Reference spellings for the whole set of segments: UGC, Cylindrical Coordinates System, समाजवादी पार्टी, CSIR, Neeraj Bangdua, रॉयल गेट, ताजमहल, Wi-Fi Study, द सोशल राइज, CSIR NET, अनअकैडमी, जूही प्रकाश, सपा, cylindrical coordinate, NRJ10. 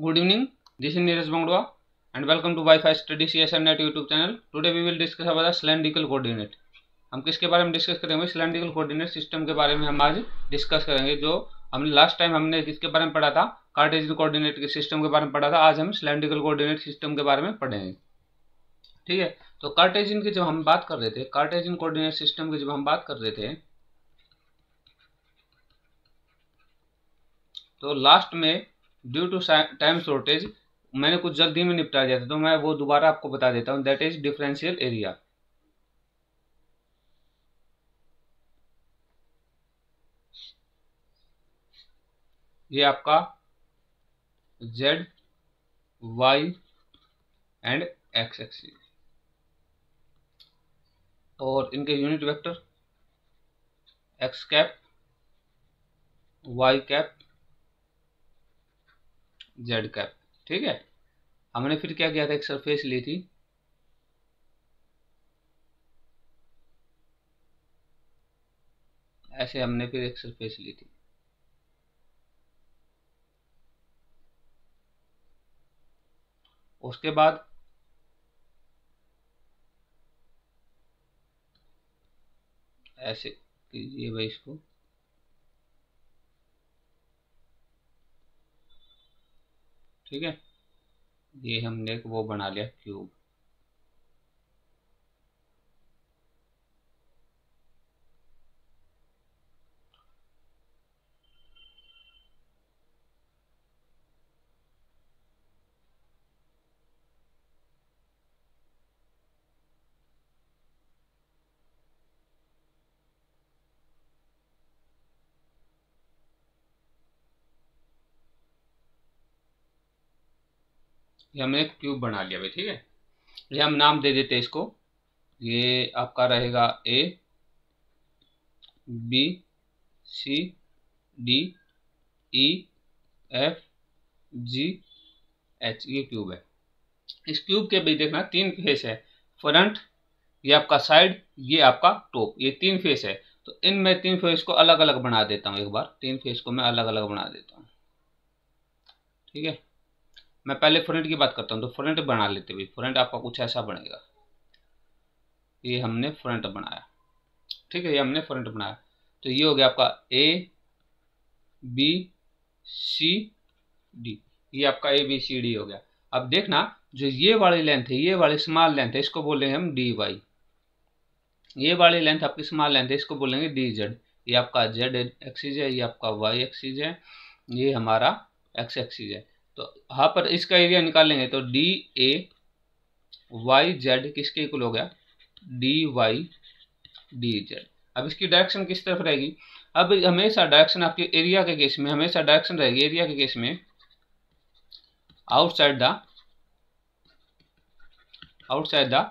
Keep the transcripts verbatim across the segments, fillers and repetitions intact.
Good evening, this is Neeraj Bangdua and welcome to Wi-Fi Study C S I R Net YouTube channel. Today we will discuss about the cylindrical coordinate. हम किसके बारे में discuss करेंगे? cylindrical coordinate system के बारे में हम आज डिस्कस करेंगे. जो हमने लास्ट टाइम हमने किसके बारे में पढ़ा था? कार्टेशियन कोऑर्डिनेट के सिस्टम के बारे में पढ़ा था. आज हम cylindrical कोऑर्डिनेट सिस्टम के बारे में पढ़ेंगे. ठीक है, तो कार्टेशियन की जब हम बात कर रहे थे, कार्टेशियन कोऑर्डिनेट सिस्टम की जब हम बात कर रहे थे तो लास्ट में ड्यू टू टाइम शॉर्टेज मैंने कुछ जल्दी में निपटा दिया था, तो मैं वो दोबारा आपको बता देता हूँ. That is differential area. ये आपका Z Y and X axis और इनके unit vector X cap Y cap Z cap. ठीक है, हमने फिर क्या किया था? एक सरफेस ली थी ऐसे, हमने फिर एक सरफेस ली थी उसके बाद ऐसे कीजिए भाई इसको. ठीक है, ये हमने वो बना लिया क्यूब. ये हमने एक क्यूब बना लिया भाई. ठीक है, ये हम नाम दे देते हैं इसको. ये आपका रहेगा A B C D E F G H. ये क्यूब है. इस क्यूब के भी देखना तीन फेस है, फ्रंट, ये आपका साइड, ये आपका टॉप. ये तीन फेस है, तो इन मैं तीन फेस को अलग अलग बना देता हूँ. एक बार तीन फेस को मैं अलग अलग बना देता हूँ. ठीक है, मैं पहले फ्रंट की बात करता हूँ. तो फ्रंट बना लेते भाई. फ्रंट आपका कुछ ऐसा बनेगा. ये हमने फ्रंट बनाया. ठीक है, ये हमने फ्रंट बनाया. तो ये हो गया आपका ए बी सी डी. ये आपका ए बी सी डी हो गया. अब देखना जो ये वाली लेंथ है, ये वाली स्मॉल लेंथ है, इसको बोलेंगे हम डी वाई. ये वाली लेंथ आपकी स्मॉल लेंथ है, इसको बोलेंगे डी जेड. ये आपका जेड एक्सिस है, ये आपका वाई एक्सिस है, ये हमारा एक्स एक्सिस है. तो यहाँ पर इसका एरिया निकालेंगे तो डी ए वाई जेड किसके इक्वल हो गया? D Y D Z. अब इसकी डायरेक्शन किस तरफ रहेगी? अब हमेशा डायरेक्शन आपके एरिया के केस में हमेशा डायरेक्शन रहेगी एरिया के केस में outside the outside the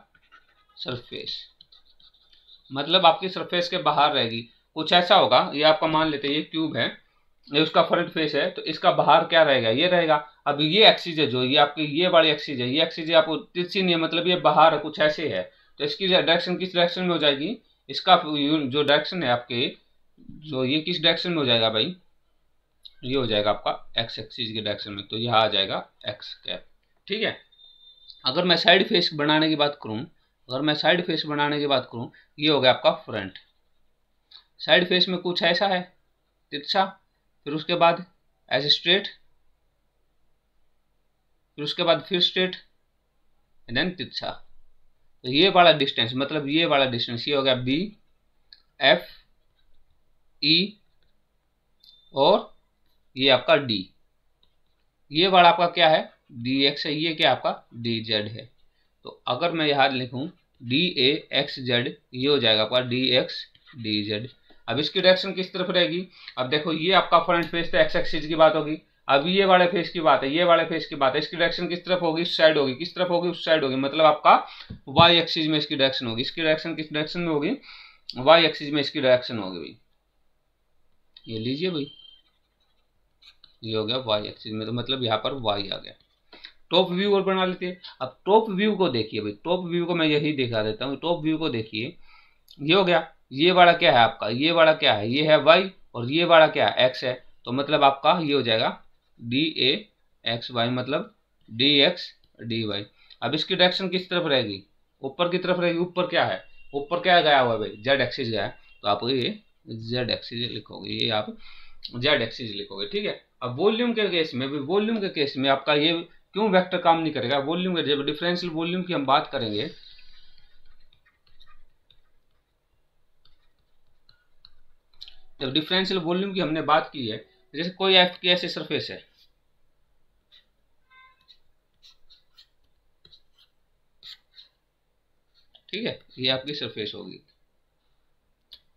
surface. मतलब आपकी सरफेस के बाहर रहेगी. कुछ ऐसा होगा, ये आपका मान लेते हैं ये क्यूब है, ये उसका फ्रंट फेस है, तो इसका बाहर क्या रहेगा? ये रहेगा. अब ये एक्सिस है जो ये आपकी ये वाली एक्सिस है, ये एक्सिस आपको तिरछी नहीं है, मतलब ये बाहर कुछ ऐसे है. तो इसकी डायरेक्शन किस डायरेक्शन में हो जाएगी? इसका जो डायरेक्शन है आपके जो ये किस डायरेक्शन में हो जाएगा भाई? ये हो जाएगा आपका एक्स एक्सिस के डायरेक्शन में. तो यहाँ आ जाएगा एक्स कैप. ठीक है, अगर मैं साइड फेस बनाने की बात करूँ अगर मैं साइड फेस बनाने की बात करूँ ये हो गया आपका फ्रंट. साइड फेस में कुछ ऐसा है तिरछा, फिर उसके बाद ऐसे स्ट्रेट, फिर उसके बाद फिर स्ट्रेट एंड देन तिरछा. तो ये वाला डिस्टेंस, मतलब ये वाला डिस्टेंस, ये हो गया बी एफ ई और ये आपका डी. ये वाला आपका क्या है? डी एक्स है. ये क्या आपका? डी जेड है. तो अगर मैं यहाँ लिखूँ डी ए एक्स जेड, ये हो जाएगा आपका डी एक्स डी जेड. अब इसकी डायरेक्शन किस तरफ रहेगी? अब देखो ये आपका फ्रंट फेस तो एक्स एक्सिस की बात होगी. अब ये वाले फेस की बात है, ये वाले फेस की बात है, इसकी डायरेक्शन किस तरफ होगी? उस साइड होगी. किस तरफ होगी? उस साइड होगी. मतलब आपका वाई एक्सिस में इसकी डायरेक्शन होगी. इसकी डायरेक्शन किस डायरेक्शन में होगी? वाई एक्सिस में इसकी डायरेक्शन होगी भाई. ये लीजिए भाई, ये हो गया वाई एक्सिस में, तो मतलब यहाँ पर वाई आ गया. टॉप व्यू और बना लेते हैं. अब टॉप व्यू को देखिए भाई. टॉप व्यू को मैं यही दिखा देता हूँ. टॉप व्यू को देखिए, ये हो गया. ये वाला क्या है आपका? ये वाला क्या है? ये है y और ये वाला क्या है? x है. तो मतलब आपका ये हो जाएगा डी ए एक्स वाई मतलब डी एक्स डी वाई। अब इसकी डायरेक्शन किस तरफ रहेगी, ऊपर की तरफ रहेगी। ऊपर क्या है, ऊपर क्या गया हुआ है भाई, जेड एक्सिस गया है, तो आप ये जेड एक्सिस लिखोगे, ये आप जेड एक्सिस लिखोगे, ठीक है। अब वॉल्यूम के केस में भी, वॉल्यूम के केस में आपका ये क्यों वेक्टर काम नहीं करेगा, वॉल्यूम के जब डिफरेंशियल वॉल्यूम की हम बात करेंगे, जब डिफरेंशियल वॉल्यूम की हमने बात की है, जैसे कोई एफ की ऐसी सरफेस है, ठीक है, ये आपकी सरफेस होगी।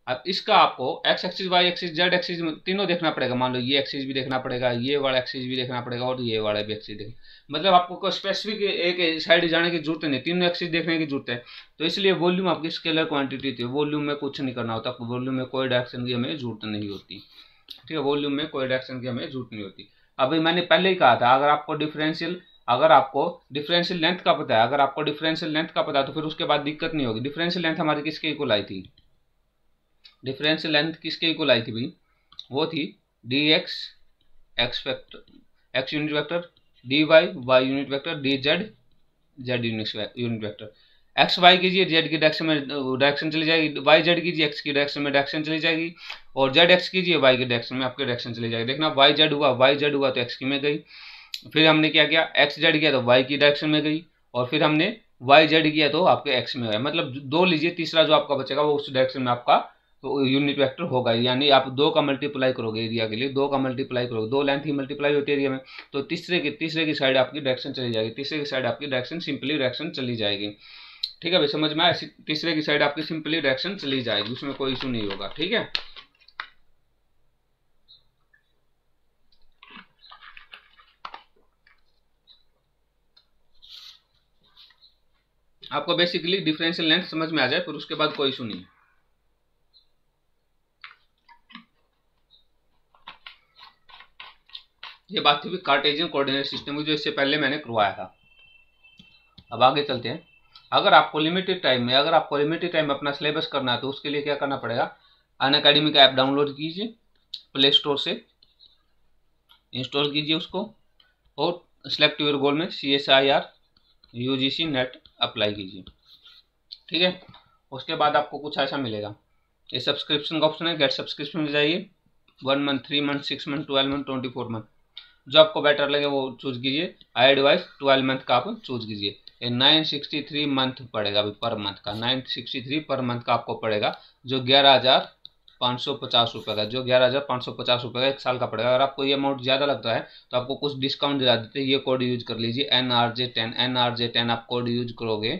अब इसका आपको X axis, Y axis, Z axis तीनों देखना पड़ेगा। मान लो ये एक्सिस भी देखना पड़ेगा, ये वाला एक्सिस भी देखना पड़ेगा और ये वाला भी एक्सिस देखना, मतलब आपको स्पेसिफिक एक साइड जाने की जरूरत नहीं, तीनों एक्सिस देखने की जरूरत है। तो इसलिए वॉल्यूम आपकी स्केलर क्वांटिटी थी, वॉल्यूम में कुछ नहीं करना होता, वॉल्यूम में कोई डायरेक्शन की हमें जरूरत नहीं होती, ठीक है, वॉल्यूम में कोई डायरेक्शन की हमें जरूरत नहीं होती। अभी मैंने पहले ही कहा था, अगर आपको डिफरेंशियल अगर आपको डिफरेंशियल लेंथ का पता है, अगर आपको डिफरेंशियल लेंथ का पता है तो फिर उसके बाद दिक्कत नहीं होगी। डिफरेंशियल लेंथ हमारी किसके इक्वल आई थी, डिफरेंशियल लेंथ किसके इक्वल आई थी भाई, वो थी D X X vector X unit vector, D Y Y unit vector, D Z Z unit vector. X Y कीजिए जेड की डायरेक्शन में डायरेक्शन चली जाएगी, वाई जेड कीजिए एक्स की डायरेक्शन में डायरेक्शन चली जाएगी, और जेड एक्स कीजिए वाई की डायरेक्शन में आपके डायरेक्शन चली जाएगी। देखना वाई जेड हुआ, वाई जेड हुआ तो एक्स की में गई, फिर हमने क्या किया, एक्स जेड किया तो वाई की डायरेक्शन में गई, और फिर हमने वाई जेड किया तो आपके एक्स में गया, मतलब दो लीजिए, तीसरा जो आपका बचेगा वो उस डायरेक्शन में आपका तो यूनिट वेक्टर होगा। यानी आप दो का मल्टीप्लाई करोगे, एरिया के लिए दो का मल्टीप्लाई करोगे, दो लेंथ ही मल्टीप्लाई होती है एरिया में, तो तीसरे की तीसरे की साइड आपकी डायरेक्शन चली जाएगी, तीसरे की साइड आपकी डायरेक्शन सिंपली डायरेक्शन चली जाएगी, ठीक है भाई, समझ में आया, तीसरे की साइड आपकी सिंपली डायरेक्शन चली जाएगी, उसमें कोई इशू नहीं होगा, ठीक है। आपको बेसिकली डिफरेंशियल लेंथ समझ में आ जाए फिर उसके बाद कोई इशू नहीं। ये बात थी कार्टेशियन कोऑर्डिनेट सिस्टम की, जो इससे पहले मैंने करवाया था। अब आगे चलते हैं। अगर आपको लिमिटेड टाइम में अगर आपको लिमिटेड टाइम में अपना सिलेबस करना है तो उसके लिए क्या करना पड़ेगा, अनअकैडमी का ऐप डाउनलोड कीजिए, प्ले स्टोर से इंस्टॉल कीजिए उसको, और सिलेक्ट योर गोल में C S I R U G C NET apply कीजिए, ठीक है। उसके बाद आपको कुछ ऐसा मिलेगा, ये सब्सक्रिप्शन का ऑप्शन है, गेट सब्सक्रिप्शन में जाइए, one month three month six month twelve month twenty four month जो आपको बेटर लगे वो चूज कीजिए। आई एडवाइस ट्वेल्व मंथ का आप चूज कीजिए, ये नाइन सिक्सटी थ्री मंथ पड़ेगा अभी पर मंथ का, नाइन सिक्सटी थ्री पर मंथ का आपको पड़ेगा, जो ग्यारह हज़ार पाँच सौ पचास रुपये का जो ग्यारह हज़ार पाँच सौ पचास रुपये का एक साल का पड़ेगा। अगर आपको ये अमाउंट ज़्यादा लगता है तो आपको कुछ डिस्काउंट दिला देते हैं, ये कोड यूज कर लीजिए N R J ten N R J ten आप कोड यूज करोगे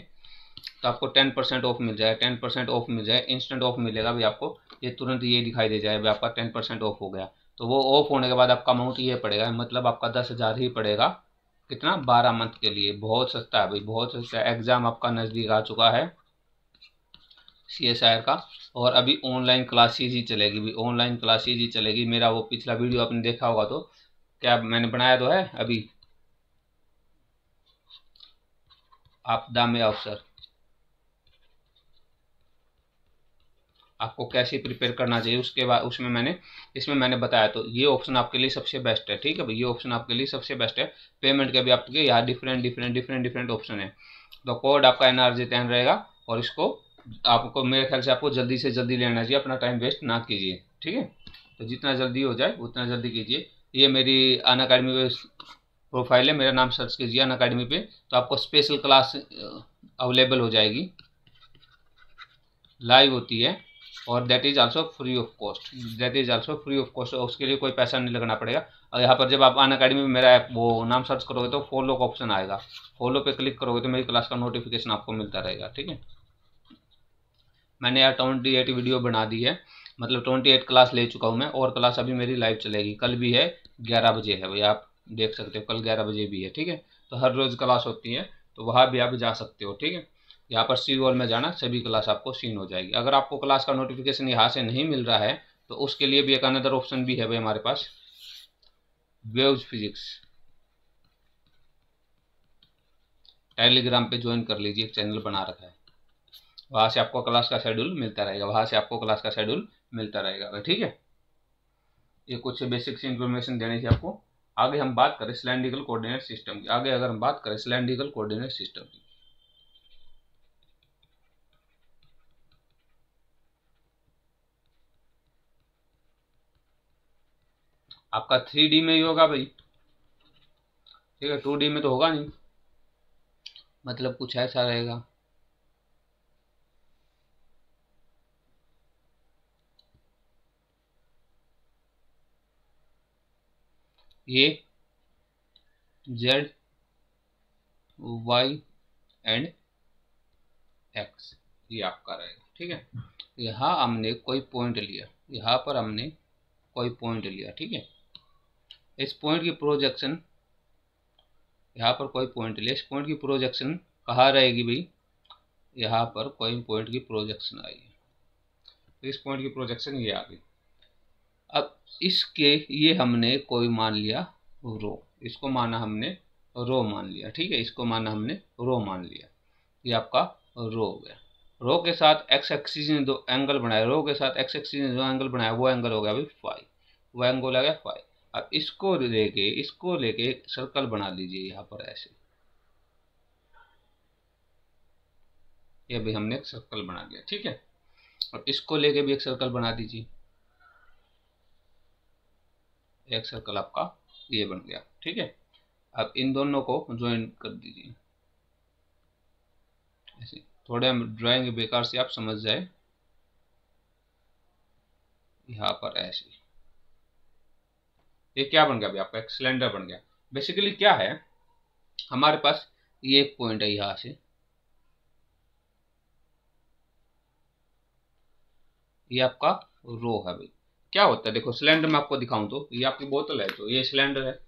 तो आपको टेन परसेंट ऑफ मिल जाए, टेन परसेंट ऑफ मिल जाए, इंस्टेंट ऑफ मिलेगा भाई आपको, ये तुरंत ये दिखाई दे जाए आपका टेन परसेंट ऑफ हो गया। तो वो ऑफ होने के बाद आपका अमाउंट ये पड़ेगा, मतलब आपका दस हज़ार ही पड़ेगा, कितना, बारह मंथ के लिए। बहुत सस्ता है भाई, बहुत सस्ता है। एग्ज़ाम आपका नज़दीक आ चुका है सी एस आई आर का, और अभी ऑनलाइन क्लासेज ही चलेगी भाई, ऑनलाइन क्लासेज ही चलेगी। मेरा वो पिछला वीडियो आपने देखा होगा, तो क्या मैंने बनाया तो है अभी आपदा में अवसर, आपको कैसे प्रिपेयर करना चाहिए उसके बाद उसमें मैंने इसमें मैंने बताया, तो ये ऑप्शन आपके लिए सबसे बेस्ट है, ठीक है भाई, ये ऑप्शन आपके लिए सबसे बेस्ट है। पेमेंट के भी आपके यहाँ different different different different option है। तो कोड आपका एन आर जी टेन रहेगा, और इसको आपको मेरे ख्याल से आपको जल्दी से जल्दी लेना चाहिए, अपना टाइम वेस्ट ना कीजिए, ठीक है। तो जितना जल्दी हो जाए उतना जल्दी कीजिए। ये मेरी अनअकैडमी पे प्रोफाइल है, मेरा नाम सर्च कीजिए अनअकैडमी पे, तो आपको स्पेशल क्लास अवेलेबल हो जाएगी, लाइव होती है, और that is also free of cost, that is also free of cost, उसके लिए कोई पैसा नहीं लगना पड़ेगा। और यहाँ पर जब आप अनअकैडमी में मेरा ऐप वो नाम सर्च करोगे तो फॉलो का ऑप्शन आएगा, फॉलो पे क्लिक करोगे तो मेरी क्लास का नोटिफिकेशन आपको मिलता रहेगा, ठीक है। मैंने यहाँ ट्वेंटी एट वीडियो बना दी है, मतलब ट्वेंटी एट क्लास ले चुका हूँ मैं, और क्लास अभी मेरी लाइव चलेगी, कल भी है, ग्यारह बजे है भाई, आप देख सकते हो, कल ग्यारह बजे भी है, ठीक है। तो हर रोज़ क्लास होती है, तो वहाँ भी आप जा सकते हो, ठीक है। यहाँ पर सी वॉल में जाना, सभी क्लास आपको सीन हो जाएगी। अगर आपको क्लास का नोटिफिकेशन यहाँ से नहीं मिल रहा है तो उसके लिए भी एक अनदर ऑप्शन भी है भाई हमारे पास, वेव्स फिजिक्स, टेलीग्राम पे ज्वाइन कर लीजिए, एक चैनल बना रखा है, वहाँ से आपको क्लास का शेड्यूल मिलता रहेगा, वहाँ से आपको क्लास का शेड्यूल मिलता रहेगा, ठीक है। ये कुछ बेसिक्स इन्फॉर्मेशन देने थी आपको, आगे हम बात करें सिलैंडिकल कोऑर्डिनेट सिस्टम की, आगे अगर हम बात करें सिलैंडिकल कोऑर्डिनेट सिस्टम की, आपका थ्री डी में ही होगा भाई, ठीक है, टू डी में तो होगा नहीं, मतलब कुछ ऐसा रहेगा। ये जेड वाई एंड एक्स ये आपका रहेगा, ठीक है। यहाँ हमने कोई पॉइंट लिया, यहाँ पर हमने कोई पॉइंट लिया, ठीक है, इस पॉइंट की प्रोजेक्शन, यहाँ पर कोई पॉइंट लिया, इस पॉइंट की प्रोजेक्शन कहाँ रहेगी भाई, यहाँ पर कोई पॉइंट की प्रोजेक्शन आएगी, तो इस पॉइंट की प्रोजेक्शन ये आ गई। अब इसके ये हमने कोई मान लिया रो, इसको माना हमने रो मान लिया, ठीक है, इसको माना हमने रो मान लिया, ये आपका रो हो गया। रो के साथ एक्स एक्सिस ने दो एंगल बनाया, रो के साथ एक्स एक्सिस ने जो एंगल बनाया वो एंगल हो गया भाई फाई, वो एंगल आ गया फाई। अब इसको लेके इसको लेके सर्कल बना लीजिए यहाँ पर ऐसे, ये भी हमने एक सर्कल बना दिया, ठीक है, और इसको लेके भी एक सर्कल बना दीजिए, एक सर्कल आपका ये बन गया, ठीक है। अब इन दोनों को ज्वाइन कर दीजिए ऐसे, थोड़े ड्राइंग बेकार से आप समझ जाए, यहाँ पर ऐसे ये क्या बन गया भाई, आपका एक सिलेंडर बन गया। बेसिकली क्या है, हमारे पास ये एक पॉइंट है, यहाँ से ये आपका रो है भाई। क्या होता है देखो, सिलेंडर में आपको दिखाऊं तो ये आपकी बोतल है, तो ये सिलेंडर है,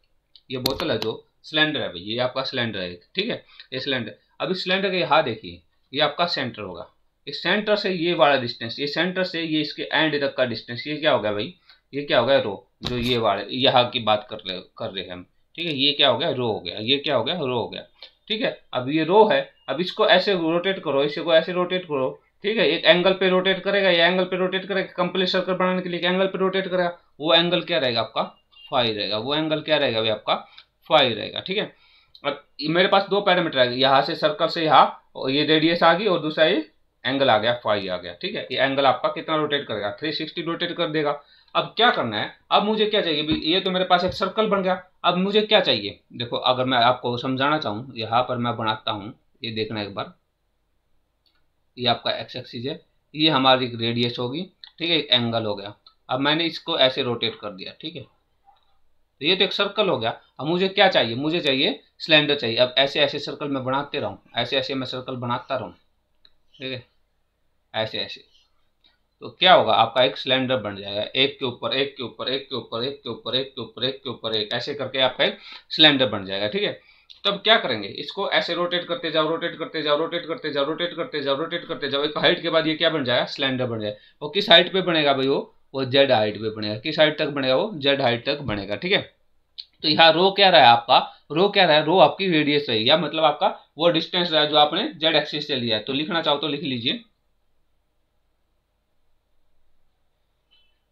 ये बोतल है जो सिलेंडर है भाई, ये आपका सिलेंडर है, ठीक है, ये सिलेंडर। अब इस सिलेंडर के यहाँ देखिए, ये आपका सेंटर होगा, इस सेंटर से ये वाला डिस्टेंस, ये सेंटर से ये इसके एंड तक का डिस्टेंस, ये क्या हो गया भाई, ये क्या हो गया रो, जो ये वाले यहाँ की बात कर रहे कर रहे हैं हम, ठीक है, ये क्या हो गया रो हो गया, ये क्या हो गया रो हो गया, ठीक है। अब ये रो है, अब इसको ऐसे रोटेट करो, इसको ऐसे रोटेट करो, ठीक है, एक एंगल पे रोटेट करेगा, या एंगल पे रोटेट करेगा, कंप्लीट सर्कल बनाने के लिए एंगल पे रोटेट करेगा, वो एंगल क्या रहेगा आपका फाई रहेगा, वो एंगल क्या रहेगा भाई आपका फाई रहेगा, ठीक है। अब मेरे पास दो पैरामीटर आएगा, यहाँ से सर्कल से यहाँ ये रेडियस आ गई और दूसरा ये एंगल आ गया फाई आ गया, ठीक है, ये एंगल आपका कितना रोटेट करेगा, थ्री सिक्सटी रोटेट कर देगा। अब क्या करना है, अब मुझे क्या चाहिए भाई, ये तो मेरे पास एक सर्कल बन गया, अब मुझे क्या चाहिए, देखो अगर मैं आपको समझाना चाहूँ, यहाँ पर मैं बनाता हूँ, ये देखना एक बार, ये आपका एक्स एक्सिस है, ये हमारी एक रेडियस होगी, ठीक है, एक एंगल हो गया, अब मैंने इसको ऐसे रोटेट कर दिया, ठीक है, तो ये तो एक सर्कल हो गया। अब मुझे क्या चाहिए, मुझे चाहिए सिलेंडर चाहिए, अब ऐसे ऐसे सर्कल मैं बनाते रहूँ, ऐसे ऐसे मैं सर्कल बनाता रहूँ, ठीक है, ऐसे ऐसे, तो क्या होगा आपका एक सिलेंडर बन जाएगा, एक के ऊपर एक के ऊपर एक के ऊपर एक के ऊपर एक के ऊपर एक के ऊपर एक, ऐसे करके आपका एक सिलेंडर बन जाएगा, ठीक है। तब क्या करेंगे, इसको ऐसे रोटेट करते जाओ रोटेट करते जाओ रोटेट करते जाओ रोटेट करते जाओ रोटेट करते जाओ, एक हाइट के बाद ये क्या बन जाएगा, सिलेंडर बन जाएगा। वो किस हाइट पे बनेगा भाई, वो वो जेड हाइट पे बनेगा, किस हाइट तक बनेगा, वो जेड हाइट तक बनेगा, ठीक है। तो यहाँ रो क्या रहा है आपका, रो क्या रहा है, रो आपकी रेडियस रही है, मतलब आपका वो डिस्टेंस रहा है जो आपने जेड एक्सिस से लिया है, तो लिखना चाहो तो लिख लीजिए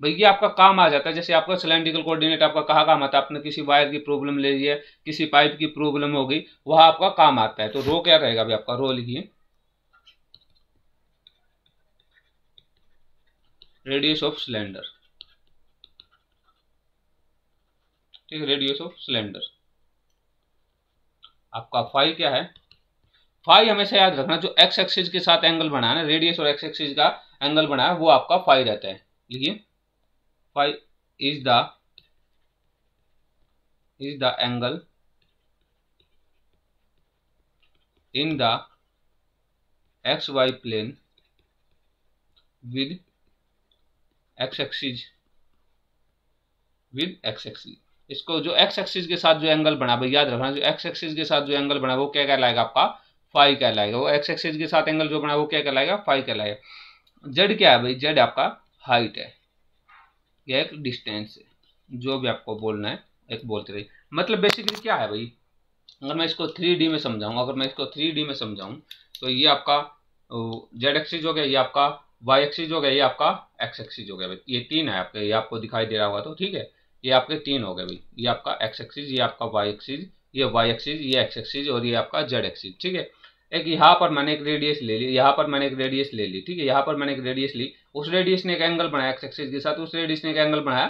भाई, ये आपका काम आ जाता है। जैसे आपका सिलेंड्रिकल कोऑर्डिनेट आपका कहाँ काम आता है, आपने किसी वायर की प्रॉब्लम ले ली है, किसी पाइप की प्रॉब्लम हो गई, वहाँ आपका काम आता है। तो रो क्या रहेगा भाई आपका, रो लिखिए रेडियस ऑफ सिलेंडर, ठीक है, रेडियस ऑफ सिलेंडर। आपका फाई क्या है, फाई हमेशा याद रखना, जो एक्स एक्सिस के साथ एंगल बना है, रेडियस और एक्स एक्सिस का एंगल बना है, वो आपका फाई रहता है। लिखिए phi is the is the angle in the x Y plane with x axis with x axis. इसको जो एक्स एक्सिस के साथ जो एंगल बना भाई याद रखना, जो एक्स एक्सिस के साथ जो एंगल बना वो क्या कहलाएगा आपका फाई कहलाएगा, वो एक्स एक्सिस के साथ एंगल जो बना वो क्या कहलाएगा फाई कहलाएगा। जेड क्या है भाई, जेड आपका हाइट है, या एक डिस्टेंस है, जो भी आपको बोलना है एक बोलते रहिए। मतलब बेसिकली क्या है भाई, अगर मैं इसको थ्री डी में समझाऊँ अगर मैं इसको थ्री डी में समझाऊँ तो ये आपका जेड एक्सिस हो गया, ये आपका वाई एक्सिस हो गया, ये आपका एक्स एक्सिस हो गया, ये तीन है आपके, ये आपको दिखाई दे रहा होगा तो ठीक है। ये आपके तीन हो गए भाई, ये आपका एक्स एक्सिस, ये आपका वाई एक्सिस, ये वाई एक्सिस, ये एक्स एक्सिस और ये आपका जेड एक्सिस। ठीक है, एक यहाँ पर मैंने एक रेडियस ले ली, यहाँ पर मैंने एक रेडियस ले ली, ठीक है, यहाँ पर मैंने एक रेडियस ली, उस रेडियस ने एक एंगल बनाया एक्स एक्सिस के साथ, उस रेडियस ने एक एंगल बनाया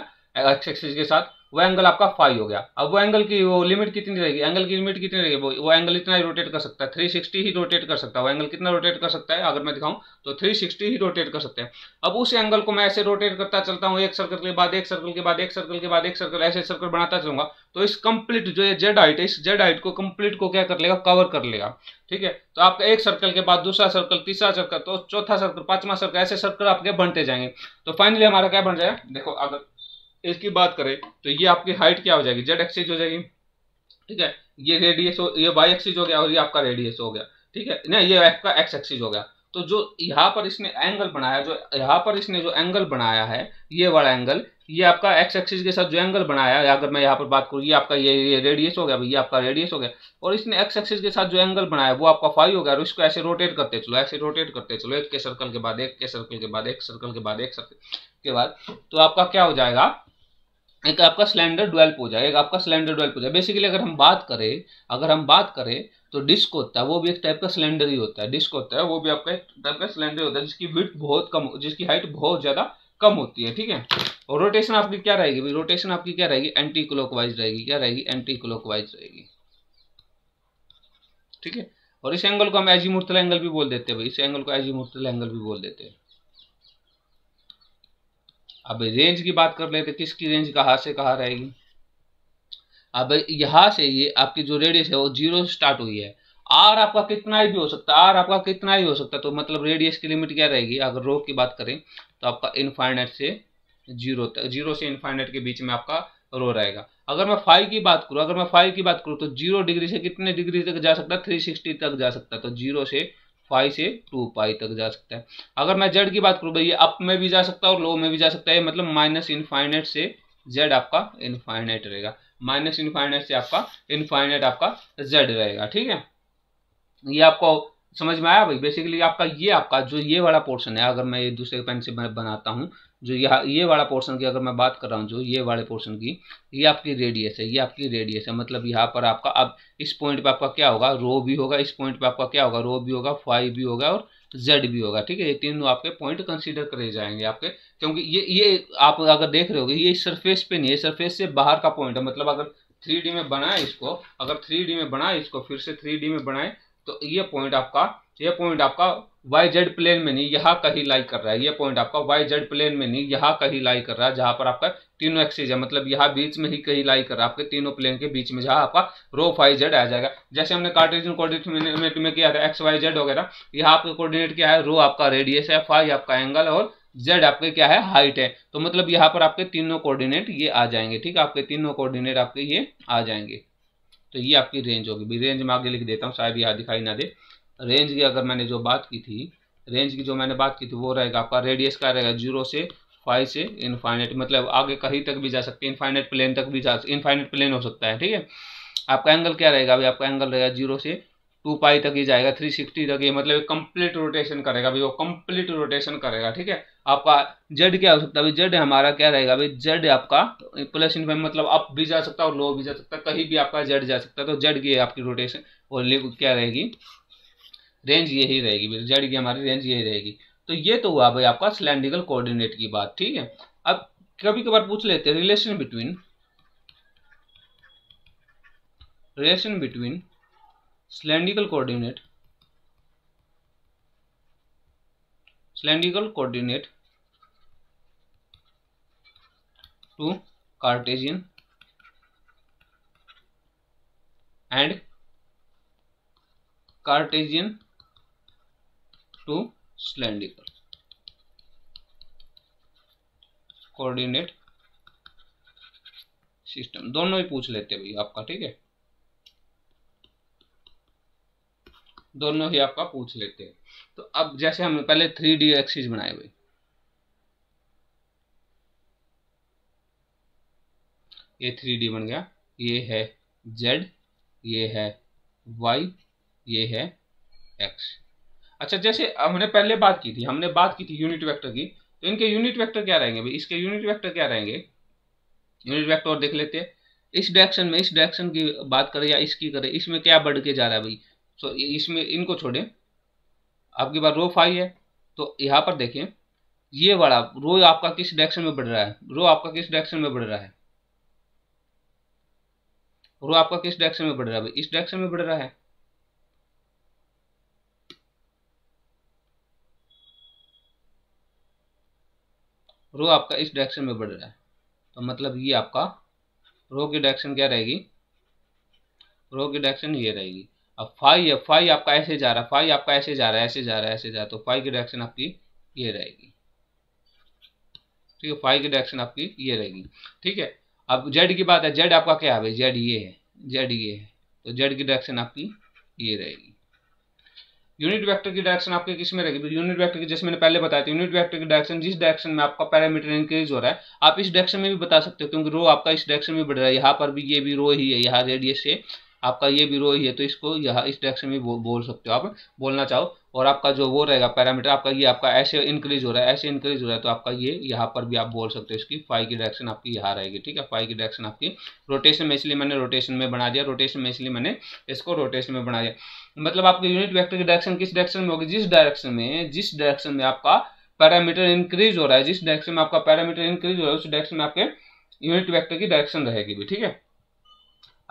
एक्स एक्सिस के साथ, वो एंगल आपका फाई हो गया। अब वो एंगल की वो लिमिट कितनी रहेगी, एंगल की लिमिट कितनी रहेगी, वो एंगल इतना ही रोटेट कर सकता है, तीन सौ साठ ही रोटेट कर सकता है। वो एंगल कितना रोटेट कर सकता है, अगर मैं दिखाऊं तो तीन सौ साठ ही रोटेट कर सकते हैं। अब उस एंगल को मैं ऐसे रोटेट करता चलता हूँ, एक सर्कल के बाद एक सर्कल के बाद एक सर्कल के बाद एक सर्कल, ऐसे सर्कल बनाता चलूंगा तो इस कंप्लीट जो ये जेड हाइट है, इस जेड हाइट को कंप्लीट को क्या कर लेगा, कवर कर लेगा। ठीक है, तो आपका एक सर्कल के बाद दूसरा सर्कल, तीसरा सर्कल, तो चौथा सर्कल, पांचवा सर्कल, ऐसे सर्कल आपके बनते जाएंगे। तो फाइनली हमारा क्या बन जाएगा, देखो अगर इसकी बात करें तो ये आपकी हाइट क्या हो जाएगी, जेड एक्सिस हो जाएगी। ठीक है, ये रेडियस हो, ये वाई एक्सिस हो गया और ये आपका रेडियस हो गया। ठीक है ना, ये आपका एक्स एक्सिस हो गया। तो जो यहाँ पर इसने एंगल बनाया, जो यहाँ पर इसने जो एंगल बनाया है, ये वाला एंगल, ये आपका एक्स एक्सिस के साथ जो एंगल बनाया है, अगर मैं यहाँ पर बात करूँ, ये आपका ये ये रेडियस हो गया, ये आपका रेडियस हो गया, और इसने एक्स एक्सिस के साथ जो एंगल बनाया वो आपका फाई हो गया। और इसको ऐसे रोटेट करते चलो, ऐसे रोटेट करते चलो, एक के सर्कल के बाद एक के सर्कल के बाद एक सर्कल के बाद एक सर्कल के बाद, तो आपका क्या हो जाएगा, एक आपका सिलेंडर ड्वेल्प हो जाएगा, एक आपका सिलेंडर ड्वेल्प हो जाएगा। बेसिकली अगर हम बात करें अगर हम बात करें तो डिस्क होता है वो भी एक टाइप का सिलेंडर ही होता है, डिस्क होता है वो भी आपका एक टाइप का सिलेंडर होता है, जिसकी विड्थ बहुत कम, जिसकी हाइट बहुत ज़्यादा कम होती है। ठीक है, और रोटेशन आपकी क्या रहेगी भाई, रोटेशन आपकी क्या रहेगी, एंटी क्लॉकवाइज रहेगी, क्या रहेगी, एंटी क्लॉकवाइज रहेगी। ठीक है, और इस एंगल को हम अजीमुथल एंगल भी बोल देते हैं भाई, इस एंगल को अजीमुथल एंगल भी बोल देते हैं। अब रेंज की बात कर लेते, किसकी रेंज कहाँ से कहाँ रहेगी। अब यहाँ से ये आपकी जो रेडियस है वो जीरो से स्टार्ट हुई है, आर आपका कितना ही भी हो सकता है, आर आपका कितना ही हो सकता है, तो मतलब रेडियस की लिमिट क्या रहेगी, अगर रो की बात करें तो आपका इनफाइनाइट से जीरो तक, जीरो से इनफाइनाइट के बीच में आपका रो रहेगा। अगर मैं फाई की बात करूँ अगर मैं फाई की बात करूँ तो जीरो डिग्री से कितने डिग्री तक जा सकता है, थ्री सिक्सटी तक जा सकता है, तो जीरो से पाई से टू पाई तक जा सकता है। अगर मैं जेड की बात करूँ भाई, ये अप में भी जा सकता है और लो में भी जा सकता है, मतलब माइनस इनफाइनाइट से जेड आपका इनफाइनाइट रहेगा, माइनस इनफाइनाइट से आपका इनफाइनाइट आपका जेड रहेगा। ठीक है, ये आपको समझ में आया भाई। बेसिकली आपका ये आपका जो ये वाला पोर्शन है, अगर मैं ये दूसरे पेन से बनाता हूँ, जो यहाँ ये वाला पोर्शन की अगर मैं बात कर रहा हूँ, जो ये वाले पोर्शन की, ये आपकी रेडियस है, ये आपकी रेडियस है, मतलब यहाँ पर आपका, अब इस पॉइंट पे आपका क्या होगा, रो भी होगा, इस पॉइंट पे आपका क्या होगा, रो भी होगा, फाई भी होगा और जेड भी होगा। ठीक है, ये तीनों आपके पॉइंट कंसीडर करे जाएंगे आपके, क्योंकि ये ये आप अगर देख रहे होगे ये सरफेस पे नहीं है, सरफेस से बाहर का पॉइंट है। मतलब अगर थ्री डी में बनाए इसको, अगर थ्री डी में बनाए इसको, फिर से थ्री डी में बनाए, तो ये पॉइंट आपका, ये पॉइंट आपका वाई जेड प्लेन में नहीं, यहाँ कहीं लाई कर रहा है। ये पॉइंट आपका वाई जेड प्लेन में नहीं, यहाँ कहीं लाई कर रहा है, जहाँ पर आपका तीनों एक्सिस है, मतलब यहाँ बीच में ही कहीं लाई कर रहा है, आपके तीनों प्लेन के बीच में, जहाँ आपका रो फाई जेड आ जाएगा। जैसे हमने कार्टेशियन कोऑर्डिनेट में किया था, एक्स वाई जेड वगैरह, यहाँ आपके कोऑर्डिनेट क्या है, रो आपका रेडियस है, फाई आपका एंगल और जेड आपके क्या है, हाइट है। तो मतलब यहाँ पर आपके तीनों कोऑर्डिनेट ये आ जाएंगे। ठीक है, आपके तीनों कोऑर्डिनेट आपके ये आ जाएंगे। तो ये आपकी रेंज होगी। रेंज में आगे लिख देता हूँ, शायद यहाँ दिखाई ना दे। रेंज की अगर मैंने जो बात की थी रेंज की जो मैंने बात की थी वो रहेगा आपका, रेडियस का रहेगा जीरो से फाइव से इनफाइनेट, मतलब आगे कहीं तक भी जा सकते हैं, इनफाइनेट प्लेन तक भी जा सकते, इनफाइनेट प्लेन हो सकता है। ठीक है, आपका एंगल क्या रहेगा अभी, आपका एंगल रहेगा जीरो से टू पाई तक ही जाएगा, थ्री सिक्सटी तक ये, मतलब कंप्लीट रोटेशन करेगा भाई, वो कंप्लीट रोटेशन करेगा। ठीक है, आपका जेड क्या हो सकता है भाई, जेड हमारा क्या रहेगा भाई, जेड आपका प्लस इनफाइन, मतलब अप भी जा सकता है और लो भी जा सकता है, कहीं भी आपका जेड जा सकता है। तो जेड की आपकी रोटेशन और क्या रहेगी, रेंज यही रहेगी भाई, जेड की हमारी रेंज यही रहेगी। तो ये तो हुआ भाई आपका सिलेंड्रिकल कोऑर्डिनेट की बात। ठीक है, अब कभी कभार पूछ लेते हैं relation between relation between cylindrical coordinate to Cartesian and Cartesian to cylindrical coordinate system, दोनों ही पूछ लेते हैं भाई आपका। ठीक है, दोनों ही आपका पूछ लेते हैं। तो अब जैसे हमने पहले थ्री डी एक्सिस बनाए हुए, ये थ्री डी बन गया, ये है जेड, ये है वाई, ये है एक्स। अच्छा, जैसे हमने पहले बात की थी हमने बात की थी यूनिट वेक्टर की, तो इनके यूनिट वेक्टर क्या रहेंगे भाई, इसके यूनिट वेक्टर क्या रहेंगे, यूनिट वेक्टर देख लेते हैं। इस डायरेक्शन में, इस डायरेक्शन की बात करें या इसकी करें, इसमें क्या बढ़ के जा रहा है भाई, सो so, इसमें इनको छोड़ें। आपके पास रो फाइव है तो यहाँ पर देखें ये वाला रो आपका किस डायरेक्शन में बढ़ रहा है, रो आपका किस डायरेक्शन में बढ़ रहा है, रो आपका किस डायरेक्शन में बढ़ रहा है भाई, इस डायरेक्शन में बढ़ रहा है। रो आपका इस डायरेक्शन में बढ़ रहा है तो मतलब ये आपका रो की डायरेक्शन क्या रहेगी, रो की डायरेक्शन ये रहेगी। अब फाई है, फाई आपका ऐसे जा रहा है, फाई आपका ऐसे जा रहा है, ऐसे जा रहा है, ऐसे जा रहा है, तो फाई की डायरेक्शन आपकी ये रहेगी, ठीक है, फाई की डायरेक्शन आपकी ये रहेगी। ठीक है, अब जेड की बात है, जेड आपका क्या है भाई, जेड ये है, जेड ये है, तो जेड की डायरेक्शन आपकी ये रहेगी। यूनिट वेक्टर की डायरेक्शन आपके किस में रहेगी, यूनिट वेक्टर की जैसे मैंने पहले बताया था, यूनिट वेक्टर की डायरेक्शन जिस डायरेक्शन में आपका पैरामीटर इंक्रीज हो रहा है आप इस डायरेक्शन में भी बता सकते हो, क्योंकि रो आपका इस डायरेक्शन में बढ़ रहा है, यहाँ पर भी ये भी रो ही है, यहाँ रेडियस से आपका ये भी रो ही है, तो इसको यहाँ इस डायरेक्शन में बो, बोल सकते हो आप, बोलना चाहो। और आपका जो वो रहेगा पैरामीटर आपका, ये आपका ऐसे इंक्रीज हो रहा है, ऐसे इंक्रीज हो रहा है, तो आपका ये यहाँ पर भी आप बोल सकते हो इसकी फाई की डायरेक्शन आपकी यहाँ रहेगी। ठीक है, फाई की डायरेक्शन आपकी रोटेशन में, इसलिए मैंने रोटेशन में बना दिया, रोटेशन में इसलिए मैंने इसको रोटेशन में बना दिया। मतलब आपके यूनिट वेक्टर की डायरेक्शन किस डायरेक्शन में होगी, जिस डायरेक्शन में, जिस डायरेक्शन में आपका पैरामीटर इंक्रीज हो रहा है, जिस डायरेक्शन में आपका पैरामीटर इंक्रीज हो रहा है उस डायरेक्शन में आपके यूनिट वेक्टर की डायरेक्शन रहेगी भी। ठीक है,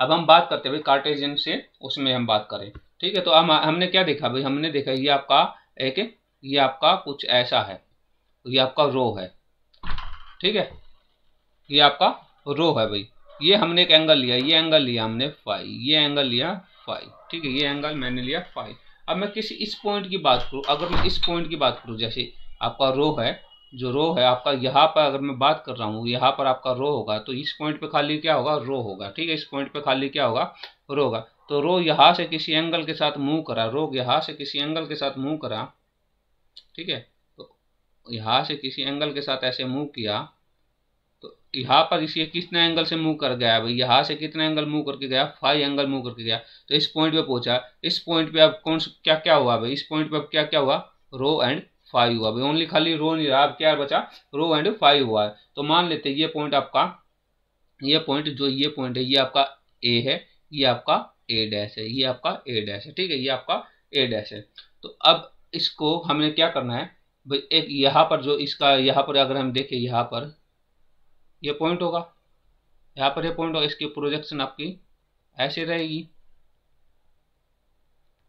अब हम बात करते हैं भाई कार्टेशियन से, उसमें हम बात करें। ठीक है, तो हम हमने क्या देखा भाई, हमने देखा ये आपका एक, ये आपका कुछ ऐसा है, ये आपका रो है, ठीक है, ये आपका रो है भाई, ये हमने एक एंगल लिया, ये एंगल लिया हमने फाई, ये एंगल लिया फाई, ठीक है, ये एंगल मैंने लिया फाई। अब मैं किसी इस पॉइंट की बात करूँ, अगर मैं इस पॉइंट की बात करूँ, जैसे आपका रो है, जो रो है आपका यहाँ पर, अगर मैं बात कर रहा हूँ यहाँ पर आपका रो होगा, तो इस पॉइंट पे खाली क्या होगा, रो होगा। ठीक है, इस पॉइंट पे खाली क्या होगा, रो होगा। तो रो यहाँ से किसी एंगल के साथ मूव करा, रो यहाँ से किसी एंगल के साथ मूव करा, ठीक है, तो यहाँ से किसी एंगल के साथ ऐसे मूव किया, तो यहाँ पर इसे कितना एंगल से मूव कर गया भाई, यहाँ से कितना एंगल मूव करके गया, फाइव एंगल मूव करके गया, तो इस पॉइंट पे पहुंचा। इस पॉइंट पे अब कौन क्या क्या हुआ भाई, इस पॉइंट पे अब क्या क्या हुआ, रो एंड फाइव हुआ भाई, ओनली खाली रो नहीं रहा, अब क्या बचा, रो एंड फाइव हुआ है। तो मान लेते ये पॉइंट आपका, ये पॉइंट जो ये पॉइंट है ये आपका ए है, ये आपका ए डैश है, ये आपका ए डैश है, ठीक है, ये आपका ए डैश है। तो अब इसको हमने क्या करना है भाई, एक यहाँ पर जो इसका, यहाँ पर अगर हम देखें यहाँ पर ये पॉइंट होगा, यहाँ पर ये पॉइंट होगा, इसकी प्रोजेक्शन आपकी ऐसे रहेगी,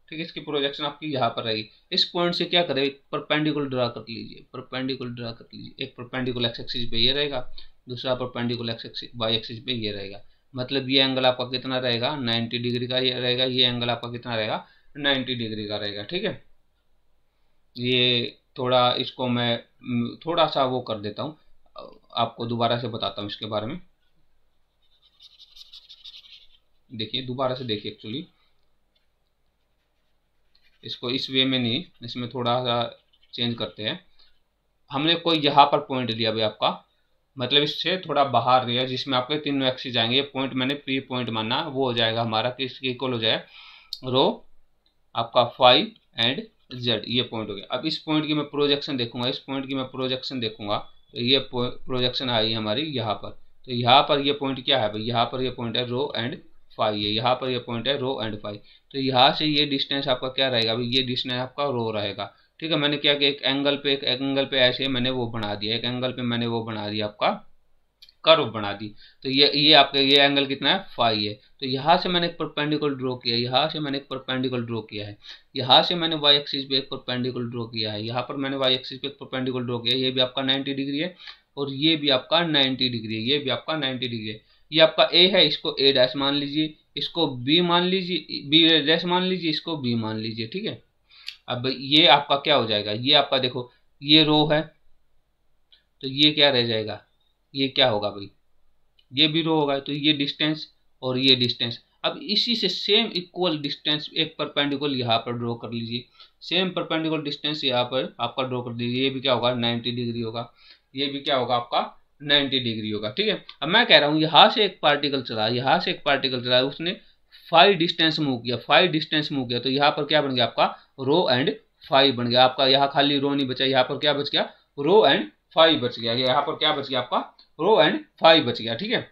ठीक है, इसकी प्रोजेक्शन आपकी यहाँ पर रहेगी। इस पॉइंट से क्या करें, परपेंडिकुलर ड्रा कर लीजिए, परपेंडिकुलर ड्रा कर लीजिए, एक परपेंडिकुलर एक्स एक्सिस पे ये रहेगा, दूसरा perpendicular x axis Y axis पे ये रहेगा। मतलब ये एंगल आपका कितना रहेगा, नब्बे डिग्री का ये रहेगा, ये एंगल आपका कितना रहेगा, नब्बे डिग्री का रहेगा। ठीक है, ये थोड़ा इसको मैं थोड़ा सा वो कर देता हूँ, आपको दोबारा से बताता हूँ इसके बारे में। देखिए दोबारा से देखिए, एक्चुअली इसको इस वे में नहीं, इसमें थोड़ा सा चेंज करते हैं। हमने कोई यहाँ पर पॉइंट लिया भाई आपका, मतलब इससे थोड़ा बाहर लिया, जिसमें आपके तीनों एक्सिस जाएंगे। ये पॉइंट मैंने प्री पॉइंट माना, वो हो जाएगा हमारा किसके इक्वल हो जाएगा, रो आपका फाइव एंड जेड, ये पॉइंट हो गया। अब इस पॉइंट की मैं प्रोजेक्शन देखूंगा, इस पॉइंट की मैं प्रोजेक्शन देखूंगा, तो ये प्रोजेक्शन आई हमारी यहाँ पर, तो यहाँ पर ये पॉइंट क्या है भाई, यहाँ पर यह पॉइंट है रो एंड फाइव है, यहाँ पर ये पॉइंट है रो एंड फाइव। तो यहाँ से ये डिस्टेंस आपका क्या रहेगा भाई, ये डिस्टेंस आपका रो रहेगा। ठीक है, मैंने क्या किया, एक एंगल पे एक एंगल पे ऐसे मैंने वो बना दिया, एक एंगल पे मैंने वो बना दिया आपका कर्व बना दी। तो ये ये आपका ये एंगल कितना है, फाइव है। तो यहाँ से मैंने एक परपेंडिकुलर ड्रॉ किया, यहाँ से मैंने एक परपेंडिकुलर ड्रॉ किया है, यहाँ से मैंने वाई एक्सिस पे एक परपेंडिकुलर ड्रॉ किया है, यहाँ पर मैंने वाई एक्सिस पे एक परपेंडिकुलर ड्रॉ किया, ये भी आपका नाइन्टी डिग्री है और ये भी आपका नाइन्टी डिग्री है, ये भी आपका नाइन्टी डिग्री है। ये आपका ए है, इसको ए डैश मान लीजिए, इसको बी मान लीजिए, बी डैश मान लीजिए, इसको बी मान लीजिए। ठीक है, अब ये आपका क्या हो जाएगा, ये आपका देखो ये रो है, तो ये क्या रह जाएगा, ये क्या होगा भाई, ये भी रो होगा। तो ये डिस्टेंस और ये डिस्टेंस, अब इसी से सेम इक्वल डिस्टेंस एक परपेंडिकुलर यहाँ पर ड्रॉ कर लीजिए, सेम परपेंडिकुलर डिस्टेंस यहाँ पर आपका ड्रॉ कर दीजिए। ये भी क्या होगा, नाइन्टी डिग्री होगा, ये भी क्या होगा आपका नाइन्टी डिग्री होगा। ठीक है, अब मैं कह रहा हूँ यहाँ से एक पार्टिकल चला, यहाँ से एक पार्टिकल चला, उसने फाइव डिस्टेंस मूव किया, फाइव डिस्टेंस मूव किया, तो यहाँ पर क्या बन गया आपका रो एंड फाइव बन गया। आपका यहाँ खाली रो नहीं बचा, यहाँ पर क्या बच गया, रो एंड फाइव बच गया, यहाँ पर क्या बच गया आपका रो एंड फाइव बच गया। ठीक है,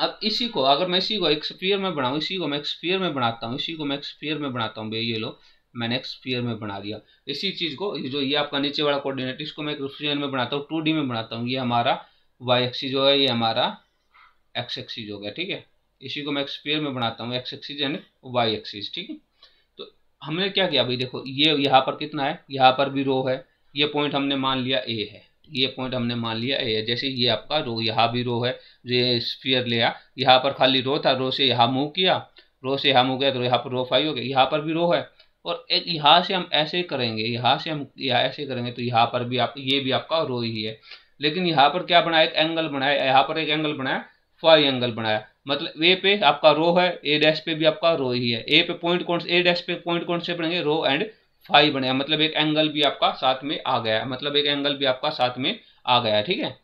अब इसी को अगर मैं इसी को एक स्फीयर में बनाऊँ, इसी को मैं एक स्फीयर में बनाता हूँ, इसी को मैं एक स्फीयर में बनाता हूँ, भैया ये लो मैंने एक स्फीयर में बना दिया। इसी चीज़ को जो ये आपका नीचे वाला कोऑर्डिनेट इसको मैं एक स्फीयर में बनाता हूँ, टू डी में बनाता हूँ। ये हमारा वाई एक्सिस हो गया, ये हमारा एक्स एक्सिस हो गया। ठीक है, इसी को मैं एक स्फीयर में बनाता हूँ, एक्स एक्सिस यानी वाई एक्सिस। ठीक है, तो हमने क्या किया भाई देखो, ये यहाँ पर कितना है, यहाँ पर भी रो है, ये पॉइंट हमने मान लिया ए है, ये पॉइंट हमने मान लिया ए है। जैसे ये आपका रो, यहाँ भी रो है, ये स्फीयर लिया, यहाँ पर खाली रो था, रो से यहाँ मूव किया, रो से यहाँ मूव गया तो यहाँ पर रो फाइव हो गया। यहाँ पर भी रो है और एक यहाँ से हम ऐसे करेंगे, यहाँ से हम यहाँ ऐसे करेंगे तो यहाँ पर भी आप ये भी आपका रो ही है, लेकिन यहाँ पर क्या बनाया, एक एंगल बनाया, यहाँ पर एक एंगल बनाया, फाइव एंगल बनाया। मतलब ए पे आपका रो है, ए डैश पे भी आपका रो ही है। ए पे पॉइंट कौन से, ए डैश पे पॉइंट कौन से बनेंगे, रो एंड फाइव बनेगा। मतलब एक एंगल भी आपका साथ में आ गया, मतलब एक एंगल भी आपका साथ में आ गया। ठीक है,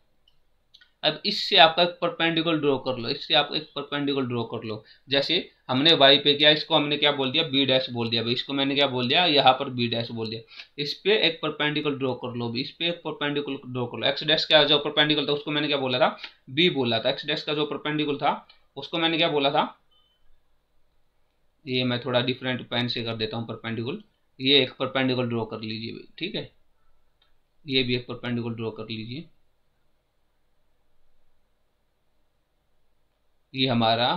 अब इससे आपका एक परपेंडिकुलर ड्रॉ कर लो, इससे आप एक परपेंडिकुलर ड्रॉ कर लो। जैसे हमने वाई पे किया, इसको हमने क्या बोल दिया, बी डैश बोल दिया भाई, इसको मैंने क्या बोल दिया, यहाँ पर बी डैश बोल दिया। इस पे एक परपेंडिकुलर ड्रॉ कर लो, इस पे एक परपेंडिकुलर ड्रॉ कर लो। एक्स डैश का जो परपेंडिकुलर था उसको मैंने क्या बोला था, बी बोला था। एक्स डैश का जो परपेंडिकुलर था उसको मैंने क्या बोला था, ये मैं थोड़ा डिफरेंट पेन से कर देता हूँ परपेंडिकुलर। ये एक परपेंडिकुलर ड्रॉ कर लीजिए भाई। ठीक है, ये भी एक परपेंडिकुलर ड्रॉ कर लीजिए। ये हमारा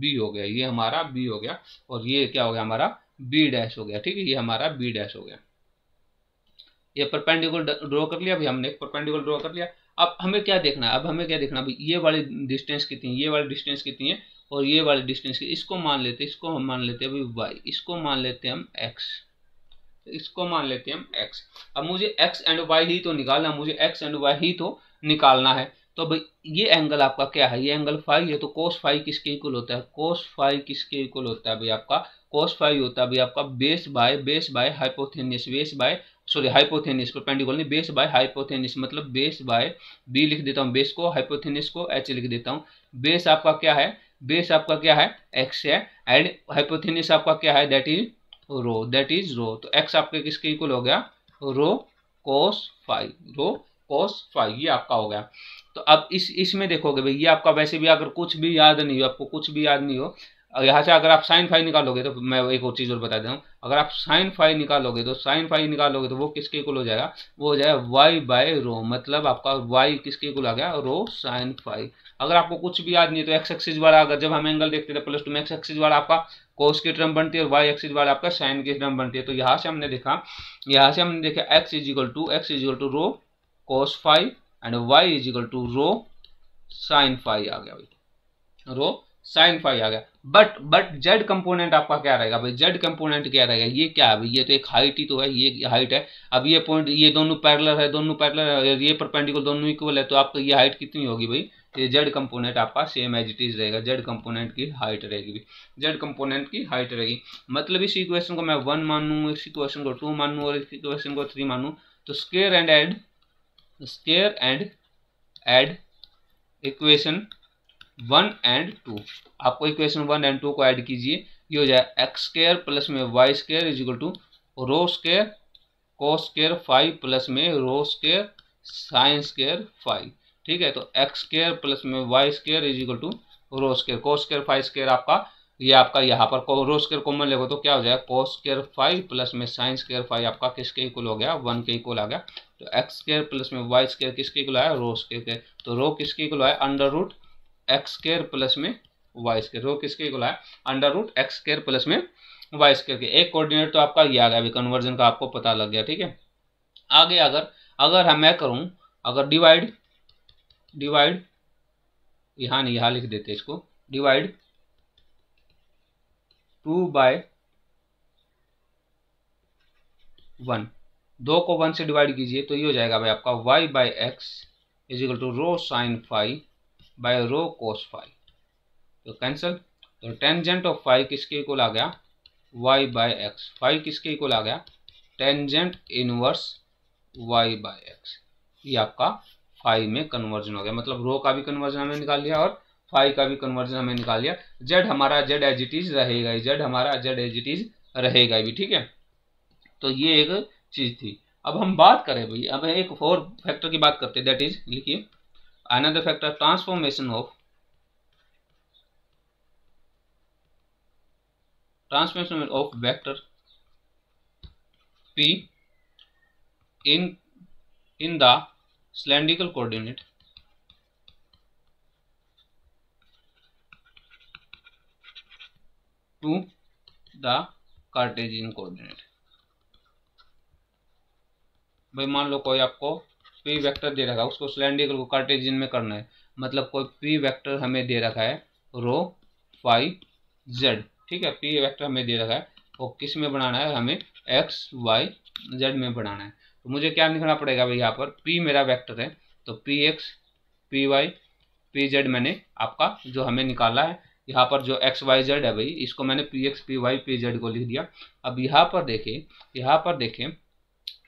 बी हो गया, ये हमारा बी हो गया और ये क्या हो गया, हमारा बी डैश हो गया। ठीक है, ये हमारा बी डैश हो गया। ये परपेंडिकुलर ड्रॉ कर लिया भाई, हमने एक परपेंडिकुलर ड्रॉ कर लिया। अब हमें क्या देखना है, अब हमें क्या देखना भाई, ये वाली डिस्टेंस कितनी है, ये वाली डिस्टेंस कितनी है और ये वाली डिस्टेंस कितनी, इसको मान लेते हैं, इसको हम मान लेते हैं भाई वाई, इसको मान लेते हैं हम एक्स, इसको मान लेते हैं हम एक्स। अब मुझे एक्स एंड वाई ही तो निकालना, मुझे एक्स एंड वाई ही तो निकालना है। तो भाई ये एंगल आपका क्या है, ये एंगल फाइव है, तो कोस फाइव किसके इक्वल होता है, कोस फाइव किसके इक्वल होता है भाई, आपका कोस फाइव होता है भाई आपका base by base by hypotenuse, base by sorry hypotenuse perpendicular नहीं, बेस बाय हाइपोथेनिस, मतलब बेस बाय बी लिख देता हूँ बेस को, हाइपोथेनिस को एच लिख देता हूँ। बेस आपका क्या है, बेस आपका क्या है एक्स है एंड हाइपोथेनिस आपका क्या है, that is rho, that is rho. तो एक्स आपके किसके इक्वल हो गया, रो कोस फाइव, रो कोस फाइव, ये आपका हो गया। तो अब इस इसमें देखोगे भाई, ये आपका वैसे भी अगर कुछ भी याद नहीं हो, आपको कुछ भी याद नहीं हो, यहाँ से अगर आप साइन फाइव निकालोगे तो मैं एक और चीज़ और बता देता हूँ, अगर आप साइन फाइव निकालोगे तो साइन फाइव निकालोगे तो वो किसके इक्वल हो जाएगा, वो हो जाएगा वाई बाय रो, मतलब आपका वाई किसके इक्वल आ गया, रो साइन फाइव। अगर आपको कुछ भी याद नहीं है तो एक्स एक्सिस वाला, अगर जब हम एंगल देखते थे प्लस टू में, एक्स एक्सिस वाला आपका कोस की टर्म बनती है और वाई एक्सिस वाला आपका साइन की टर्म बनती है। तो यहाँ से हमने देखा, यहाँ से हमने देखा x is equal to X is equal to rho cos five and Y is equal to rho sine five आ गया भाई, रो साइन फाइव आ गया। बट बट जेड कंपोनेंट आपका क्या रहेगा भाई, जेड कंपोनेंट क्या रहेगा, ये क्या है भाई, ये तो एक हाइट ही तो है, ये हाइट है। अब ये पॉइंट, ये दोनों पैरेलल है, दोनों पैरेलल है, ये परपेंडिकुलर दोनों इक्वल है, तो आपका ये हाइट कितनी होगी भाई, ये जेड कंपोनेंट आपका सेम एज इट इज रहेगा, जेड कंपोनेंट की हाइट रहेगी भाई, जेड कंपोनेंट की हाइट रहेगी। मतलब इस इक्वेशन को मैं वन मानूँ, इस इक्वेशन को टू मानूँ और इस इक्वेशन को थ्री मानूँ, तो square and add square and add equation one and two, आपको इक्वेशन वन एंड टू को ऐड कीजिए, ये हो जाए एक्स स्केयर प्लस में Y square is equal to rho square cos square five plus में rho square sine square five. ठीक है, तो एक्स स्केयर प्लस में Y square is equal to rho square cos square five square आपका, ये आपका यहाँ पर को रो स्केयर कॉमन लेगो तो क्या हो जाएगा, कोस स्केयर फाइव प्लस में साइन स्केयर फाइव आपका किसके इक्वल हो गया, वन के इक्वल आ गया। तो एक्स स्केयर प्लस में वाई स्केयर किसके इक्वल आया, रो स्केयर के, तो रो किसके इक्वल आया, under root x square plus में वाई स्केयर, रो किसके इक्वल आया, under root x square plus में वाई स्केयर के। एक कोऑर्डिनेट तो आपका ये आ गया अभी, कन्वर्जन का आपको पता लग गया। ठीक है, आगे अगर अगर हम मैं करूं, अगर डिवाइड डिवाइड यहाँ नहीं, यहाँ लिख देते इसको, डिवाइड टू बाय वन, दो को वन से डिवाइड कीजिए तो ये हो जाएगा भाई आपका Y by X is equal to rho sine five by rho cos five, तो कैंसिल, तो टेंजेंट ऑफ फाइव किसके इक्वल आ गया, वाई बाय एक्स, फाइव किसके इक्वल आ गया, tangent inverse Y by X. ये आपका फाइव में कन्वर्जन हो गया, मतलब रो का भी कन्वर्जन हमने निकाल लिया और फाइव का भी कन्वर्जन हमने निकाल लिया। जेड हमारा जेड एज इट इज रहेगा, जेड हमारा जेड एज इट इज रहेगा भी। ठीक है, तो ये एक चीज़ थी। अब हम बात करें भाई, अब एक फोर फैक्टर की बात करते हैं, दैट इज लिखिए another factor transformation of transformation of vector P in in the cylindrical coordinate to the Cartesian coordinate. भाई मान लो कोई आपको पी वेक्टर दे रखा है, उसको सिलेंड्रिकल को कार्टेशियन में करना है, मतलब कोई पी वेक्टर हमें दे रखा है रो फाई जेड, ठीक है, पी वेक्टर हमें दे रखा है और किस में बनाना है, हमें एक्स वाई जेड में बनाना है। तो मुझे क्या लिखना पड़ेगा भाई, यहाँ पर पी मेरा वेक्टर है तो P x P Y P Z मैंने आपका जो हमें निकाला है, यहाँ पर जो एक्स वाई जेड है भाई इसको मैंने P x P Y P Z को लिख दिया। अब यहाँ पर देखें, यहाँ पर देखें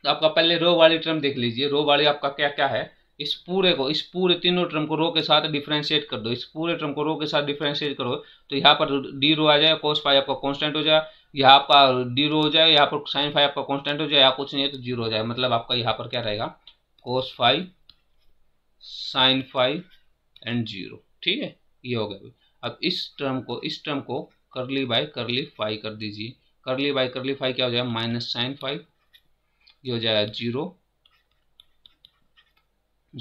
तो आपका पहले रो वाली टर्म देख लीजिए, रो वाली आपका क्या क्या है, इस पूरे को, इस पूरे तीनों टर्म को रो के साथ डिफ्रेंशिएट कर दो, इस पूरे टर्म को रो के साथ डिफ्रेंशिएट करो तो यहाँ पर डी रो आ जाए, कोस फाई आपका कांस्टेंट हो जाए, यहाँ आपका डी रो हो जाए, यहाँ पर साइन फाई आपका कांस्टेंट हो जाए, यहाँ कुछ नहीं है तो जीरो हो जाए, मतलब आपका यहाँ पर क्या रहेगा cos phi sine phi and zero, ठीक है, ये हो गया। अब इस टर्म को, इस टर्म को करली बाई करली फाई कर दीजिए, करली बाई करली फाई क्या हो जाएगा माइनस साइन फाई, ये हो जाएगा जीरो,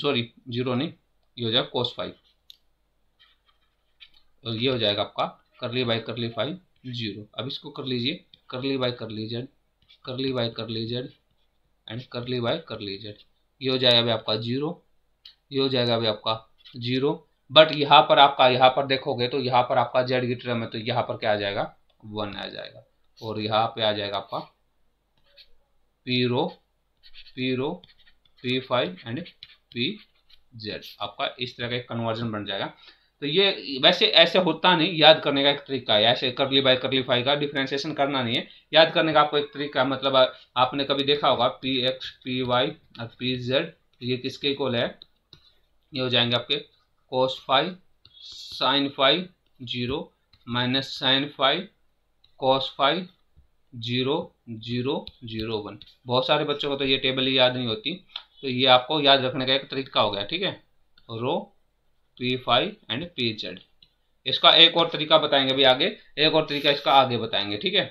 सॉरी जीरो नहीं, ये हो जाएगा कोस फाइव और ये हो जाएगा आपका curly by curly five zero. अब इसको कर लीजिए curly by curly Z curly by curly Z and curly by curly Z, ये हो जाएगा अभी आपका जीरो, ये हो जाएगा अभी आपका जीरो, बट यहाँ पर आपका, यहाँ पर देखोगे तो यहाँ पर आपका जेड की टर्म है तो यहाँ पर क्या आ जाएगा वन आ जाएगा और यहाँ पे आ जाएगा आपका P rho P rho P five and P Z, आपका इस तरह का एक कन्वर्जन बन जाएगा। तो ये वैसे ऐसे होता नहीं, याद करने का एक तरीका है, ऐसे करली बाई करली फाइव का डिफ्रेंसिएशन करना नहीं है, याद करने का आपको एक तरीका, मतलब आपने कभी देखा होगा पी एक्स पी वाई और पी जेड ये किसके इक्वल है, ये हो जाएंगे आपके cos five sine five zero minus sine five cos five zero zero zero one. बहुत सारे बच्चों को तो ये टेबल ही याद नहीं होती, तो ये आपको याद रखने का एक तरीका हो गया, ठीक है, rho P five and P Z. इसका एक और तरीका बताएंगे भी आगे, एक और तरीका इसका आगे बताएंगे, ठीक है।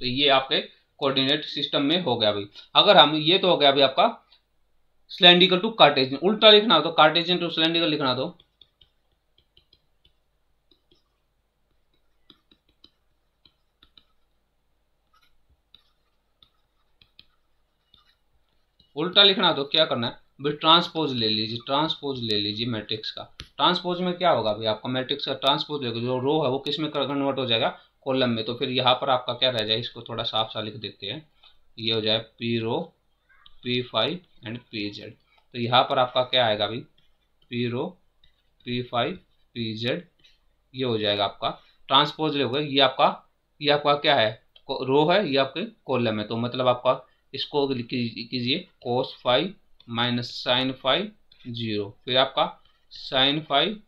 तो ये आपके कोऑर्डिनेट सिस्टम में हो गया भाई। अगर हम ये तो हो गया भाई आपका सिलेंड्रिकल टू कार्टेशियन, उल्टा लिखना हो तो कार्टेशियन टू सिलेंड्रिकल लिखना तो उल्टा लिखना तो क्या करना है भाई, ट्रांसपोज ले लीजिए, ट्रांसपोज ले लीजिए मैट्रिक्स का। ट्रांसपोज में क्या होगा भाई, आपका मैट्रिक्स का ट्रांसपोज लेकर जो रो है वो किस में कन्वर्ट हो जाएगा कॉलम में। तो फिर यहाँ पर आपका क्या रह जाए, इसको थोड़ा साफ सा लिख देते हैं, ये हो जाए P rho P five and P Z. तो यहाँ पर आपका क्या आएगा भाई P rho P five P Z, ये हो जाएगा आपका ट्रांसपोज ले, ये आपका ये आपका क्या है रो है, ये आपके कॉलम है, तो मतलब आपका इसको कीजिए cos five minus sine five zero, फिर आपका sine five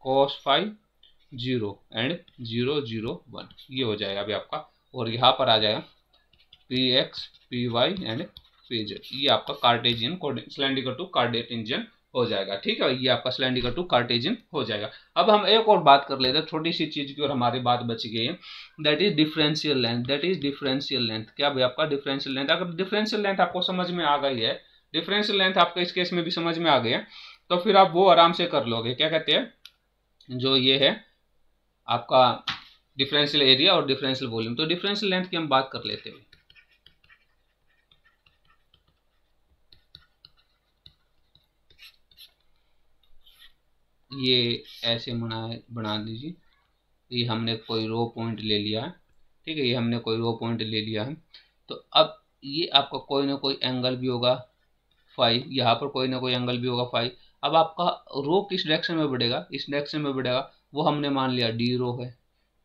cos five zero and zero zero one, ये हो जाएगा अभी आपका। और यहाँ पर आ जाएगा P x P Y and P Z, ये आपका Cartesian coordinate cylindrical to Cartesian हो जाएगा, ठीक है, ये आपका सिलेंड्रिकल टू कार्टेशियन हो जाएगा। अब हम एक और बात कर लेते हैं, छोटी सी चीज़ की और हमारी बात बच गई है, that is differential length, that is differential length. क्या भाई आपका डिफरेंशियल लेंथ, अगर डिफरेंशियल लेंथ आपको समझ में आ गई है, डिफरेंशियल लेंथ आपको इस केस में भी समझ में आ गई है, तो फिर आप वो आराम से कर लोगे। क्या कहते हैं जो ये है आपका डिफरेंशियल एरिया और डिफरेंशियल वॉल्यूम, तो डिफरेंशियल लेंथ की हम बात कर लेते हैं। ये ऐसे बना बना दीजिए, ये हमने कोई रो पॉइंट ले लिया है, ठीक है, ये हमने कोई रो पॉइंट ले लिया है, तो अब ये आपका कोई ना कोई एंगल भी होगा फाई, यहाँ पर कोई ना कोई एंगल भी होगा फाई। अब आपका रो किस डायरेक्शन में बढ़ेगा, इस डायरेक्शन में बढ़ेगा, वो हमने मान लिया डी रो है,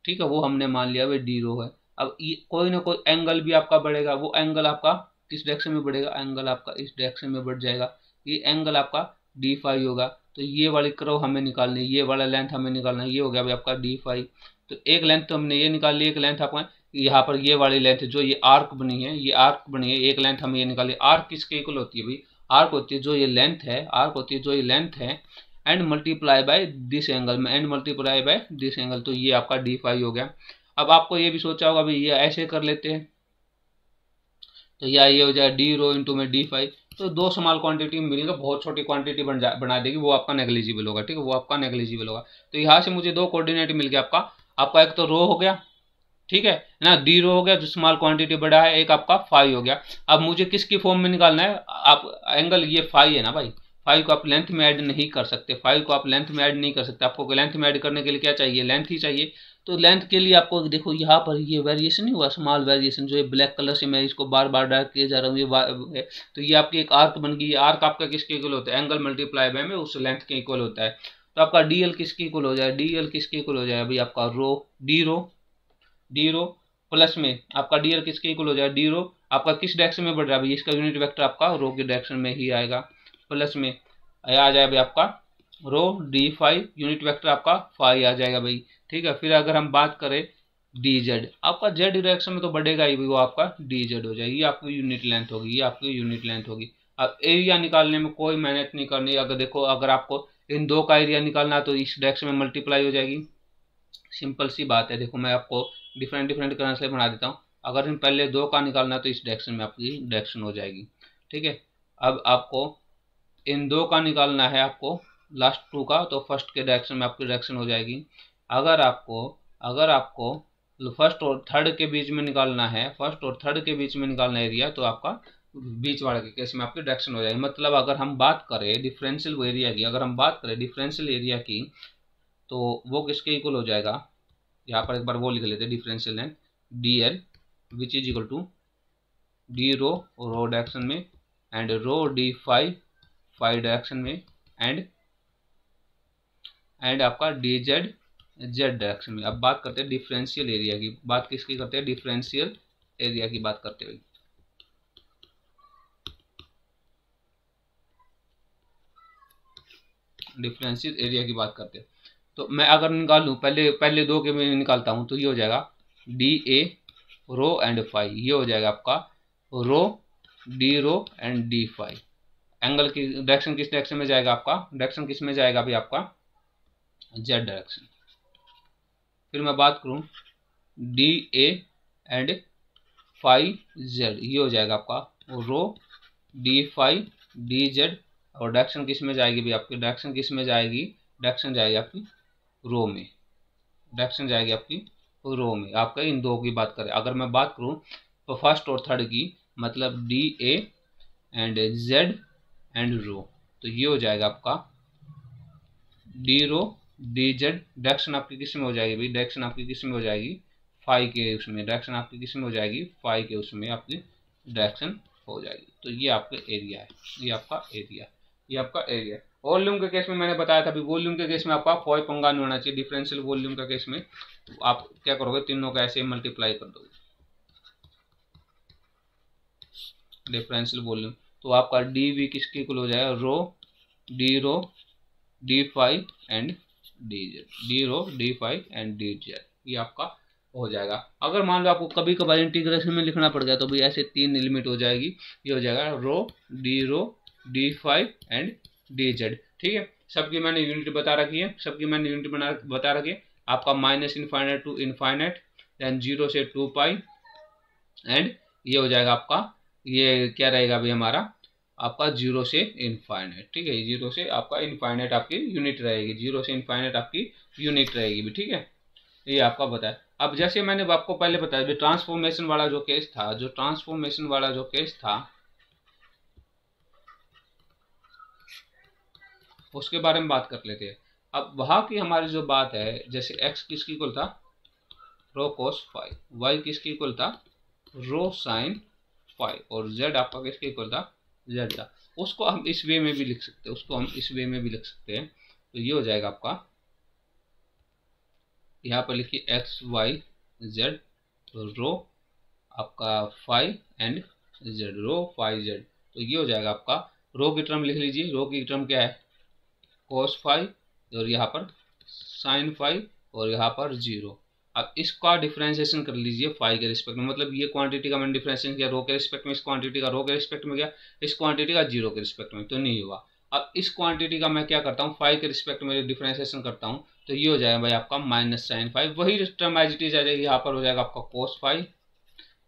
ठीक है, वो हमने मान लिया भाई डी रो है। अब ये कोई ना कोई एंगल भी आपका बढ़ेगा, वो एंगल आपका किस डायरेक्शन में बढ़ेगा, एंगल आपका इस डायरेक्शन में बढ़ जाएगा, ये एंगल आपका डी फाई होगा। तो ये वाली कर्व हमें निकालनी है, ये वाला लेंथ हमें निकालना है, ये हो गया भाई आपका डी फाइव। तो एक लेंथ तो हमने ये निकाल ली, एक लेंथ आपका यहाँ पर ये वाली लेंथ जो ये आर्क बनी है, ये आर्क बनी है, एक लेंथ हम ये निकाली। आर्क किसके इक्वल होती है भाई? आर्क होती है जो ये लेंथ है, आर्क होती है जो ये लेंथ है and multiply by this angle में, and multiply by this angle. तो ये आपका डी फाई हो गया। अब आपको ये भी सोचा होगा भाई ये ऐसे कर लेते हैं तो या ये हो जाए डी रो इंटू में डी फाई, तो दो स्मॉल क्वांटिटी में मिलेगा, बहुत छोटी क्वांटिटी बन जा बना देगी, वो आपका नेग्लिजिबल होगा। ठीक है, वो आपका नेग्लिजिबल होगा। तो यहाँ से मुझे दो कोऑर्डिनेट मिल गया आपका, आपका एक तो रो हो गया, ठीक है ना, डी रो हो गया जो स्मॉल क्वांटिटी बड़ा है, एक आपका फाई हो गया। अब मुझे किसकी फॉर्म में निकालना है? आप एंगल ये फाई है ना भाई, फाई को आप लेंथ में ऐड नहीं कर सकते, फाई को आप लेंथ में ऐड नहीं कर सकते। आपको लेंथ में ऐड करने के लिए क्या चाहिए? लेंथ ही चाहिए। तो लेंथ के लिए आपको देखो यहाँ पर ये वेरिएशन नहीं हुआ, स्मॉल वेरिएशन जो है ब्लैक कलर से मैं इसको बार बार डार्क किए जा रहा हूँ, ये है। तो ये आपकी एक आर्क बन गई। आर्क आपका किसके इक्वल होता है? एंगल मल्टीप्लाई बाय में उस लेंथ के इक्वल होता है। तो आपका डी एल किसके इक्वल हो जाए? डी एल किसके इक्वल हो जाए भाई? आपका rho D rho D rho plus में आपका डी एल किसके इक्वल हो जाए? डी रो आपका किस डायरेक्शन में बढ़ रहा है भाई? इसका यूनिट वेक्टर आपका रो के डायरेक्शन में ही आएगा। प्लस में आ जाए भाई आपका rho D phi, unit vector आपका फाई आ जाएगा भाई। ठीक है, फिर अगर हम बात करें डी जेड, आपका जेड डायरेक्शन में तो बढ़ेगा ही, वो आपका डी जेड हो जाएगी। ये आपकी यूनिट लेंथ होगी, ये आपकी यूनिट लेंथ होगी। अब एरिया निकालने में कोई मेहनत नहीं करनी। अगर देखो अगर आपको इन दो का एरिया निकालना तो इस डायरेक्शन में मल्टीप्लाई हो जाएगी, सिंपल सी बात है। देखो मैं आपको डिफरेंट डिफरेंट कलर से बना देता हूँ। अगर इन पहले दो का निकालना तो इस डायरेक्शन में आपकी डायरेक्शन हो जाएगी। ठीक है, अब आपको इन दो का निकालना है, आपको लास्ट टू का, तो फर्स्ट के डायरेक्शन में आपकी डायरेक्शन हो जाएगी। अगर आपको अगर आपको फर्स्ट और थर्ड के बीच में निकालना है, फर्स्ट और थर्ड के बीच में निकालना एरिया, तो आपका बीच वाले के केस में आपकी डायरेक्शन हो जाएगी। मतलब अगर हम बात करें डिफरेंशियल एरिया की, अगर हम बात करें डिफरेंशियल एरिया की तो वो किसके इक्वल हो जाएगा? यहाँ पर एक बार वो लिख लेते हैं, differential length D L which is equal to D rho rho direction में and rho D phi phi direction में एंड एंड आपका डी जेड जेड डायरेक्शन में। अब बात करते हैं डिफरेंशियल एरिया की, बात किसकी करते हैं? डिफरेंशियल एरिया की बात करते हुए डिफरेंशियल एरिया की बात करते हैं तो मैं अगर निकालूं पहले पहले दो के में निकालता हूं तो ये हो जाएगा D A rho and phi, ये हो जाएगा आपका rho D rho and D phi. Angle की डायरेक्शन किस डायरेक्शन में जाएगा? आपका डायरेक्शन किस में जाएगा भाई? आपका जेड डायरेक्शन। फिर मैं बात करूं D A and phi Z, ये हो जाएगा आपका rho D phi D Z और डायरेक्शन किस में जाएगी भी? आपकी डायरेक्शन किस में जाएगी? डायरेक्शन जाएगी आपकी रो में, डायरेक्शन जाएगी आपकी रो में। आपका इन दो की बात करें, अगर मैं बात करूं तो फर्स्ट और थर्ड की, मतलब D A and Z and rho, तो ये हो जाएगा आपका D rho D Z. Direction आपकी किस में हो जाएगी भाई? डायरेक्शन आपकी किस में हो जाएगी? फाई के उसमें, डायरेक्शन आपकी किस में हो जाएगी? फाई के उसमें आपकी डायरेक्शन हो जाएगी। तो ये आपका एरिया है, ये आपका एरिया, ये आपका एरिया। वॉल्यूम के केस में मैंने बताया था अभी, वॉल्यूम के केस में आपका कोई पंगा नहीं होना चाहिए। डिफरेंशियल वॉल्यूम के केस में तो आप क्या करोगे? तीनों का ऐसे मल्टीप्लाई कर दोगे, डिफरेंशियल वॉल्यूम। तो आपका डी वी किसके इक्वल हो जाएगा? Rho D rho D phi and D Z, D rho D phi and D Z, ये आपका हो जाएगा। अगर मान लो आपको कभी कभार इंटीग्रेशन में लिखना पड़ गया तो भाई ऐसे तीन लिमिट हो जाएगी, ये हो जाएगा rho D rho D phi and D Z. ठीक है, सबकी मैंने यूनिट बता रखी है, सबकी मैंने यूनिट बना बता रखी है। आपका minus infinite to infinite, then zero से टू पाई एंड ये हो जाएगा आपका, ये क्या रहेगा भाई हमारा? आपका जीरो से इनफाइनाइट। ठीक है, जीरो से आपका इनफाइनाइट आपकी यूनिट रहेगी, जीरो से इनफाइनाइट आपकी यूनिट रहेगी भी। ठीक है, ये आपका बताया। अब जैसे मैंने आपको पहले बताया भी, ट्रांसफॉर्मेशन वाला जो केस था, जो ट्रांसफॉर्मेशन वाला जो केस था उसके बारे में बात कर लेते हैं। अब वहाँ की हमारी जो बात है, जैसे एक्स किसकी इक्वल था? रो कोस फाई, वाई किसकी इक्वल था? रो साइन फाई और जेड आपका किसकी इक्वल था? जेड था। उसको हम इस वे में भी लिख सकते हैं, उसको हम इस वे में भी लिख सकते हैं। तो ये हो जाएगा आपका, यहाँ पर लिखिए एक्स वाई जेड रो आपका phi and z, rho phi z. तो ये हो जाएगा आपका, रो की टर्म लिख लीजिए, रो की टर्म क्या है? कोस फाई और यहाँ पर साइन फाई और यहाँ पर जीरो। अब इसका डिफ्रेंसिएशन कर लीजिए फाई के रिस्पेक्ट में, मतलब ये क्वांटिटी का मैंने डिफ्रेंसिएशन किया रो के रिस्पेक्ट में, इस क्वांटिटी का रो के रिस्पेक्ट में गया, इस क्वांटिटी का जीरो के रिस्पेक्ट में, तो नहीं हुआ। अब इस क्वांटिटी का मैं क्या करता हूँ, फाइव के रिस्पेक्ट में डिफ्रेंसिएशन करता हूँ, तो ये हो जाएगा भाई आपका माइनस साइन फाइव, वही टर्म एजिटीज आ जाएगी, यहाँ पर हो जाएगा आपका कोस फाइव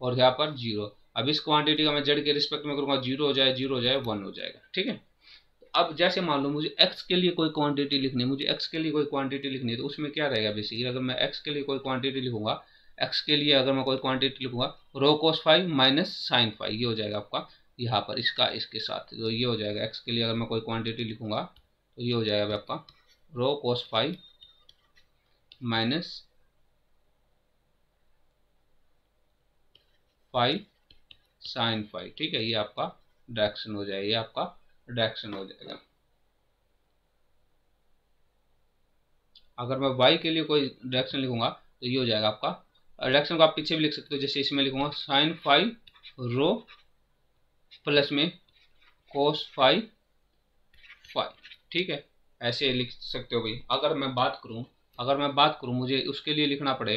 और यहाँ पर जीरो। अब इस क्वांटिटी का मैं जेड के रिस्पेक्ट में करूँगा, जीरो हो जाए जीरो हो जाए वन हो जाएगा, ठीक है। अब जैसे मान लो मुझे x के लिए कोई क्वांटिटी लिखनी है, मुझे x के लिए कोई क्वांटिटी लिखनी है, तो उसमें क्या रहेगा बेसिकली, अगर मैं x के लिए कोई क्वांटिटी लिखूंगा, x के लिए अगर मैं कोई क्वांटिटी लिखूंगा rho cos five minus sine five, ये हो जाएगा आपका यहाँ पर इसका इसके साथ, तो ये हो जाएगा x के लिए अगर मैं कोई क्वांटिटी लिखूंगा तो ये हो जाएगा आपका rho cos five minus five sine five, ठीक है। ये आपका डायरेक्शन हो जाएगा, ये आपका डायरेक्शन हो जाएगा। अगर मैं y के लिए कोई डायरेक्शन लिखूंगा तो ये हो जाएगा आपका डायरेक्शन, को आप पीछे भी लिख सकते हो, जैसे इसमें लिखूंगा साइन फाइव रो प्लस में कोस फाइव फाइव, ठीक है, ऐसे लिख सकते हो भाई। अगर मैं बात करूं अगर मैं बात करूं मुझे उसके लिए लिखना पड़े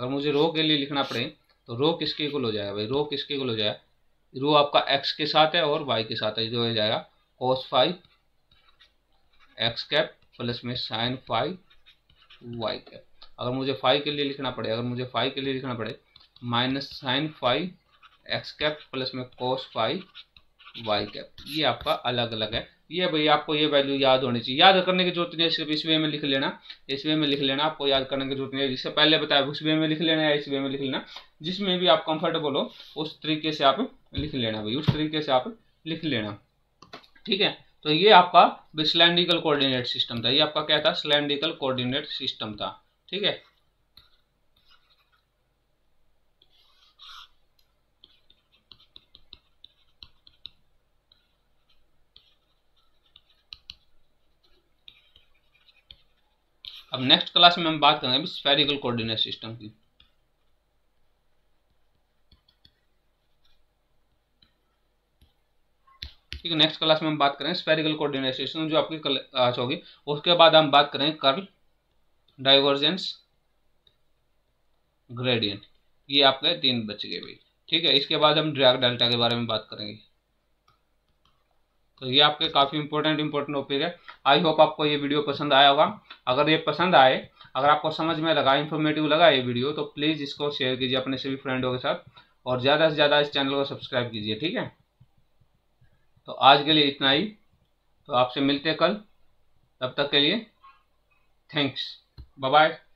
अगर मुझे रो के लिए लिखना पड़े तो रो किसके इक्वल हो जाएगा भाई, रो किसके इक्वल हो जाएगा, रो आपका एक्स के साथ है और वाई के साथ है, जो हो जाएगा cos five x cap plus में साइन फाइव वाई कैप। अगर मुझे फाइव के लिए लिखना पड़े अगर मुझे फाइव के लिए लिखना पड़े minus sine five x cap plus में कोस फाइव वाई कैप, ये आपका अलग अलग है। ये भाई आपको ये वैल्यू याद होनी चाहिए, याद करने की जरूरत नहीं है, सिर्फ इस वे में लिख लेना, इस वे में लिख लेना, आपको याद करने की जरूरत नहीं है, जिससे पहले बताया उस वे में लिख लेना या इस वे में लिख लेना, जिसमें भी आप कंफर्टेबल हो उस तरीके से आप लिख लेना भाई उस तरीके से आप लिख लेना, ठीक है। तो ये आपका सिलैंड्रिकल कोऑर्डिनेट सिस्टम था, ये आपका क्या था, सिलैंड्रिकल कोऑर्डिनेट सिस्टम था, ठीक है। अब नेक्स्ट क्लास में हम बात करेंगे स्फेरिकल कोऑर्डिनेट सिस्टम की। ठीक है, नेक्स्ट क्लास में हम बात करेंगे स्फेरिकल कोऑर्डिनेट सिस्टम, जो आपकी क्लास होगी। उसके बाद हम बात करेंगे कर्ल, डाइवर्जेंस, ग्रेडियंट, ये आपके तीन बच गए भाई, ठीक है। इसके बाद हम ड्रैग डेल्टा के बारे में बात करेंगे। तो ये आपके काफ़ी इंपॉर्टेंट इंपॉर्टेंट टॉपिक है। आई होप आपको ये वीडियो पसंद आया होगा। अगर ये पसंद आए, अगर आपको समझ में लगा, इन्फॉर्मेटिव लगा ये वीडियो, तो प्लीज़ इसको शेयर कीजिए अपने सभी फ्रेंडों के साथ और ज़्यादा से ज़्यादा इस चैनल को सब्सक्राइब कीजिए, ठीक है। तो आज के लिए इतना ही, तो आपसे मिलते हैं कल, तब तक के लिए थैंक्स, बाय बाय।